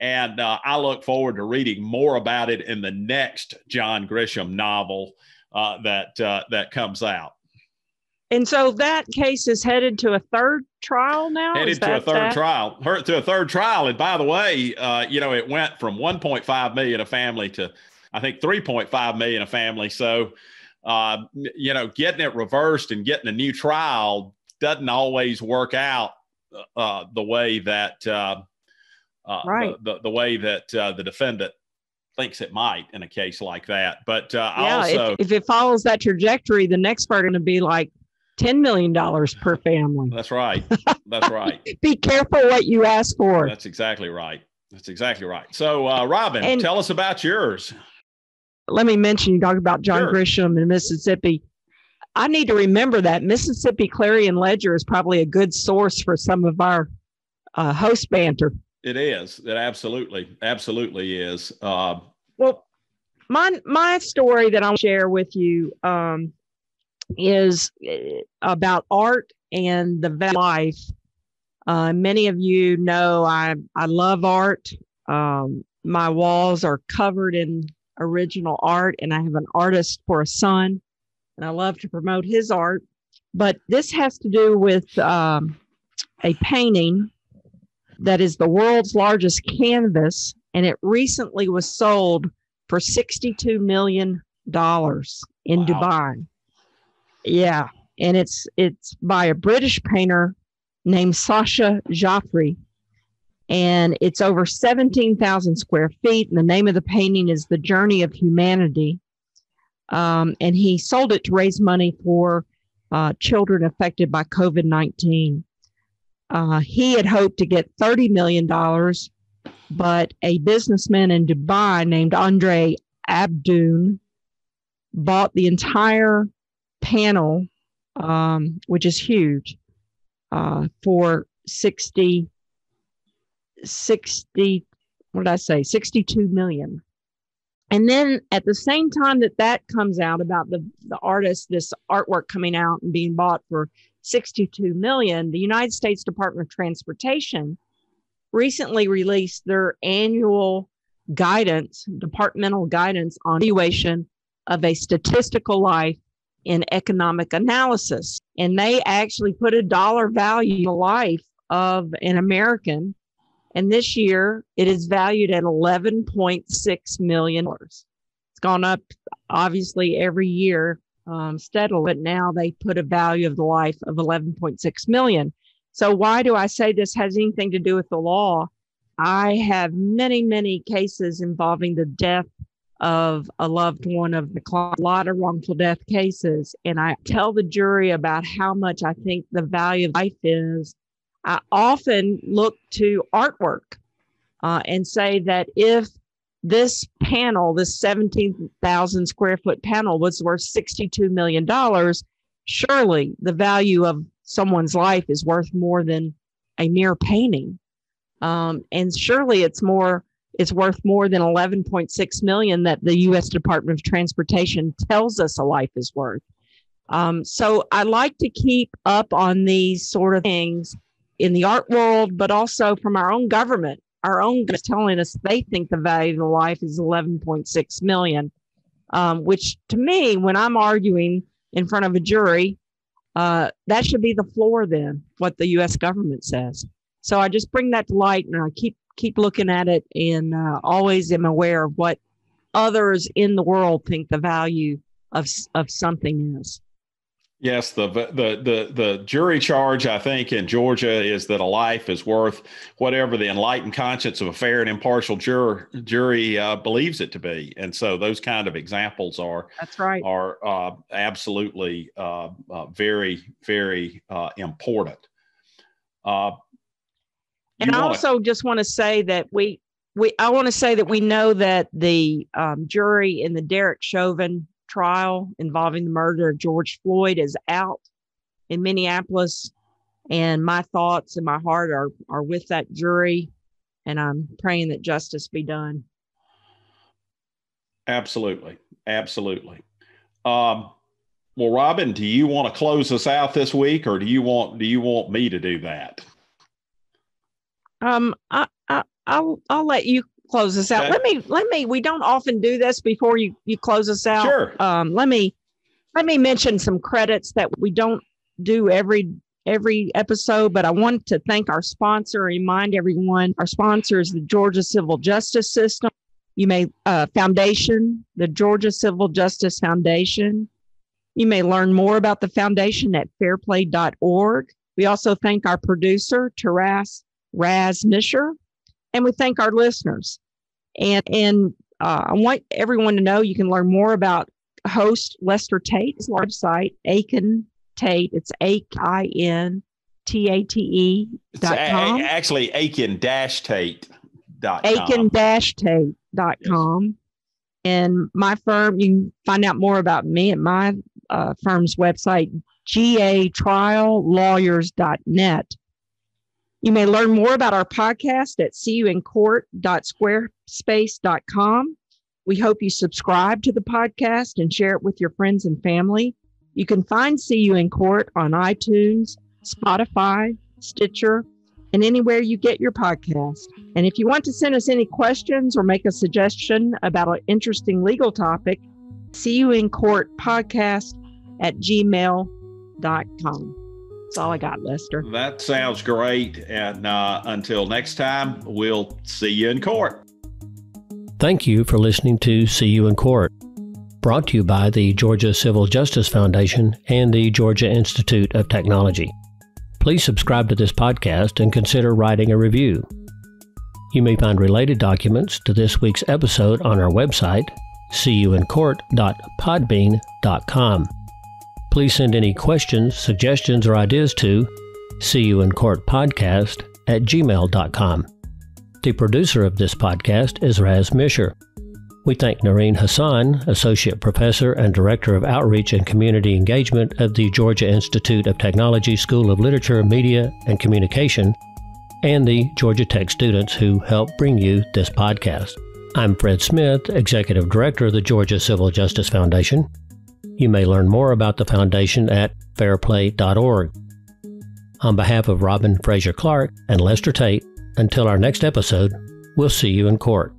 And I look forward to reading more about it in the next John Grisham novel that comes out. And so that case is headed to a third trial now? Headed to a third trial. And by the way, it went from $1.5 million a family to, I think, $3.5 million a family. So, getting it reversed and getting a new trial doesn't always work out the way that the way that the defendant thinks it might in a case like that. But if it follows that trajectory, the next part is going to be like $10 million per family. That's right. That's right. Be careful what you ask for. That's exactly right. So, Robin, tell us about yours. Let me mention, you talk about John Grisham in Mississippi. I need to remember that Mississippi Clarion Ledger is probably a good source for some of our host banter. It is. It absolutely is. Well, my story that I'll share with you is about art and the life. Many of you know I love art. My walls are covered in original art, and I have an artist for a son, and I love to promote his art. But this has to do with a painting that is the world's largest canvas, and it recently was sold for $62 million in Dubai. Yeah, and it's by a British painter named Sasha Joffrey, and it's over 17,000 square feet, and the name of the painting is The Journey of Humanity, and he sold it to raise money for children affected by COVID-19. He had hoped to get $30 million, but a businessman in Dubai named Andre Abdoun bought the entire panel, which is huge, for $60 62 million. And then at the same time that comes out about the artist, this artwork coming out and being bought for 62 million, the United States Department of Transportation recently released their annual guidance, departmental guidance on evaluation of a statistical life in economic analysis. And they actually put a dollar value on the life of an American. And this year, it is valued at $11.6 million. It's gone up, obviously, every year steadily, but now they put a value of the life of $11.6 million. So why do I say this has anything to do with the law? I have many, many cases involving the death of a loved one of the client, a lot of wrongful death cases. And I tell the jury about how much I think the value of life is. I often look to artwork and say that if this panel, this 17,000 square foot panel was worth $62 million, surely the value of someone's life is worth more than a mere painting. And surely it's worth more than $11.6 million that the U.S. Department of Transportation tells us a life is worth. So I like to keep up on these sort of things in the art world, but also from our own government. Our own government is telling us they think the value of life is $11.6 million, which to me, when I'm arguing in front of a jury, that should be the floor then, what the U.S. government says. So I just bring that to light and I keep looking at it and always am aware of what others in the world think the value of something is. Yes, the jury charge, I think, in Georgia is that a life is worth whatever the enlightened conscience of a fair and impartial jury believes it to be. And so those kind of examples are absolutely very, very important. And I also just want to say that we know that the jury in the Derek Chauvin trial involving the murder of George Floyd is out in Minneapolis, and my thoughts and my heart are with that jury, and I'm praying that justice be done. Absolutely. Absolutely. Well, Robin, do you want to close us out this week, or do you want me to do that? I'll let you close us out. Okay. Let me, we don't often do this before you close us out. Sure. Let me mention some credits that we don't do every episode, but I want to thank our sponsor, remind everyone, our sponsor is the Georgia Civil Justice System. You may, Foundation, the Georgia Civil Justice Foundation. You may learn more about the foundation at fairplay.org. We also thank our producer, Raz Misher, and we thank our listeners. And I want everyone to know you can learn more about host Lester Tate's website, Akin Tate. It's AkinTate.com. Actually, Akin-Tate.com. Akin-Tate.com. Yes. And my firm, you can find out more about me at my firm's website, gatriallawyers.net. You may learn more about our podcast at seeyouincourt.squarespace.com. We hope you subscribe to the podcast and share it with your friends and family. You can find See You in Court on iTunes, Spotify, Stitcher, and anywhere you get your podcast. And if you want to send us any questions or make a suggestion about an interesting legal topic, seeyouincourtpodcast@gmail.com. That's all I got, Lester. That sounds great. And until next time, we'll see you in court. Thank you for listening to See You in Court, brought to you by the Georgia Civil Justice Foundation and the Georgia Institute of Technology. Please subscribe to this podcast and consider writing a review. You may find related documents to this week's episode on our website, seeyouincourt.podbean.com. Please send any questions, suggestions, or ideas to seeyouincourtpodcast@gmail.com. The producer of this podcast is Raz Misher. We thank Noreen Hassan, Associate Professor and Director of Outreach and Community Engagement of the Georgia Institute of Technology School of Literature, Media, and Communication, and the Georgia Tech students who help bring you this podcast. I'm Fred Smith, Executive Director of the Georgia Civil Justice Foundation. You may learn more about the foundation at fairplay.org. On behalf of Robin Frazier Clark and Lester Tate, until our next episode, we'll see you in court.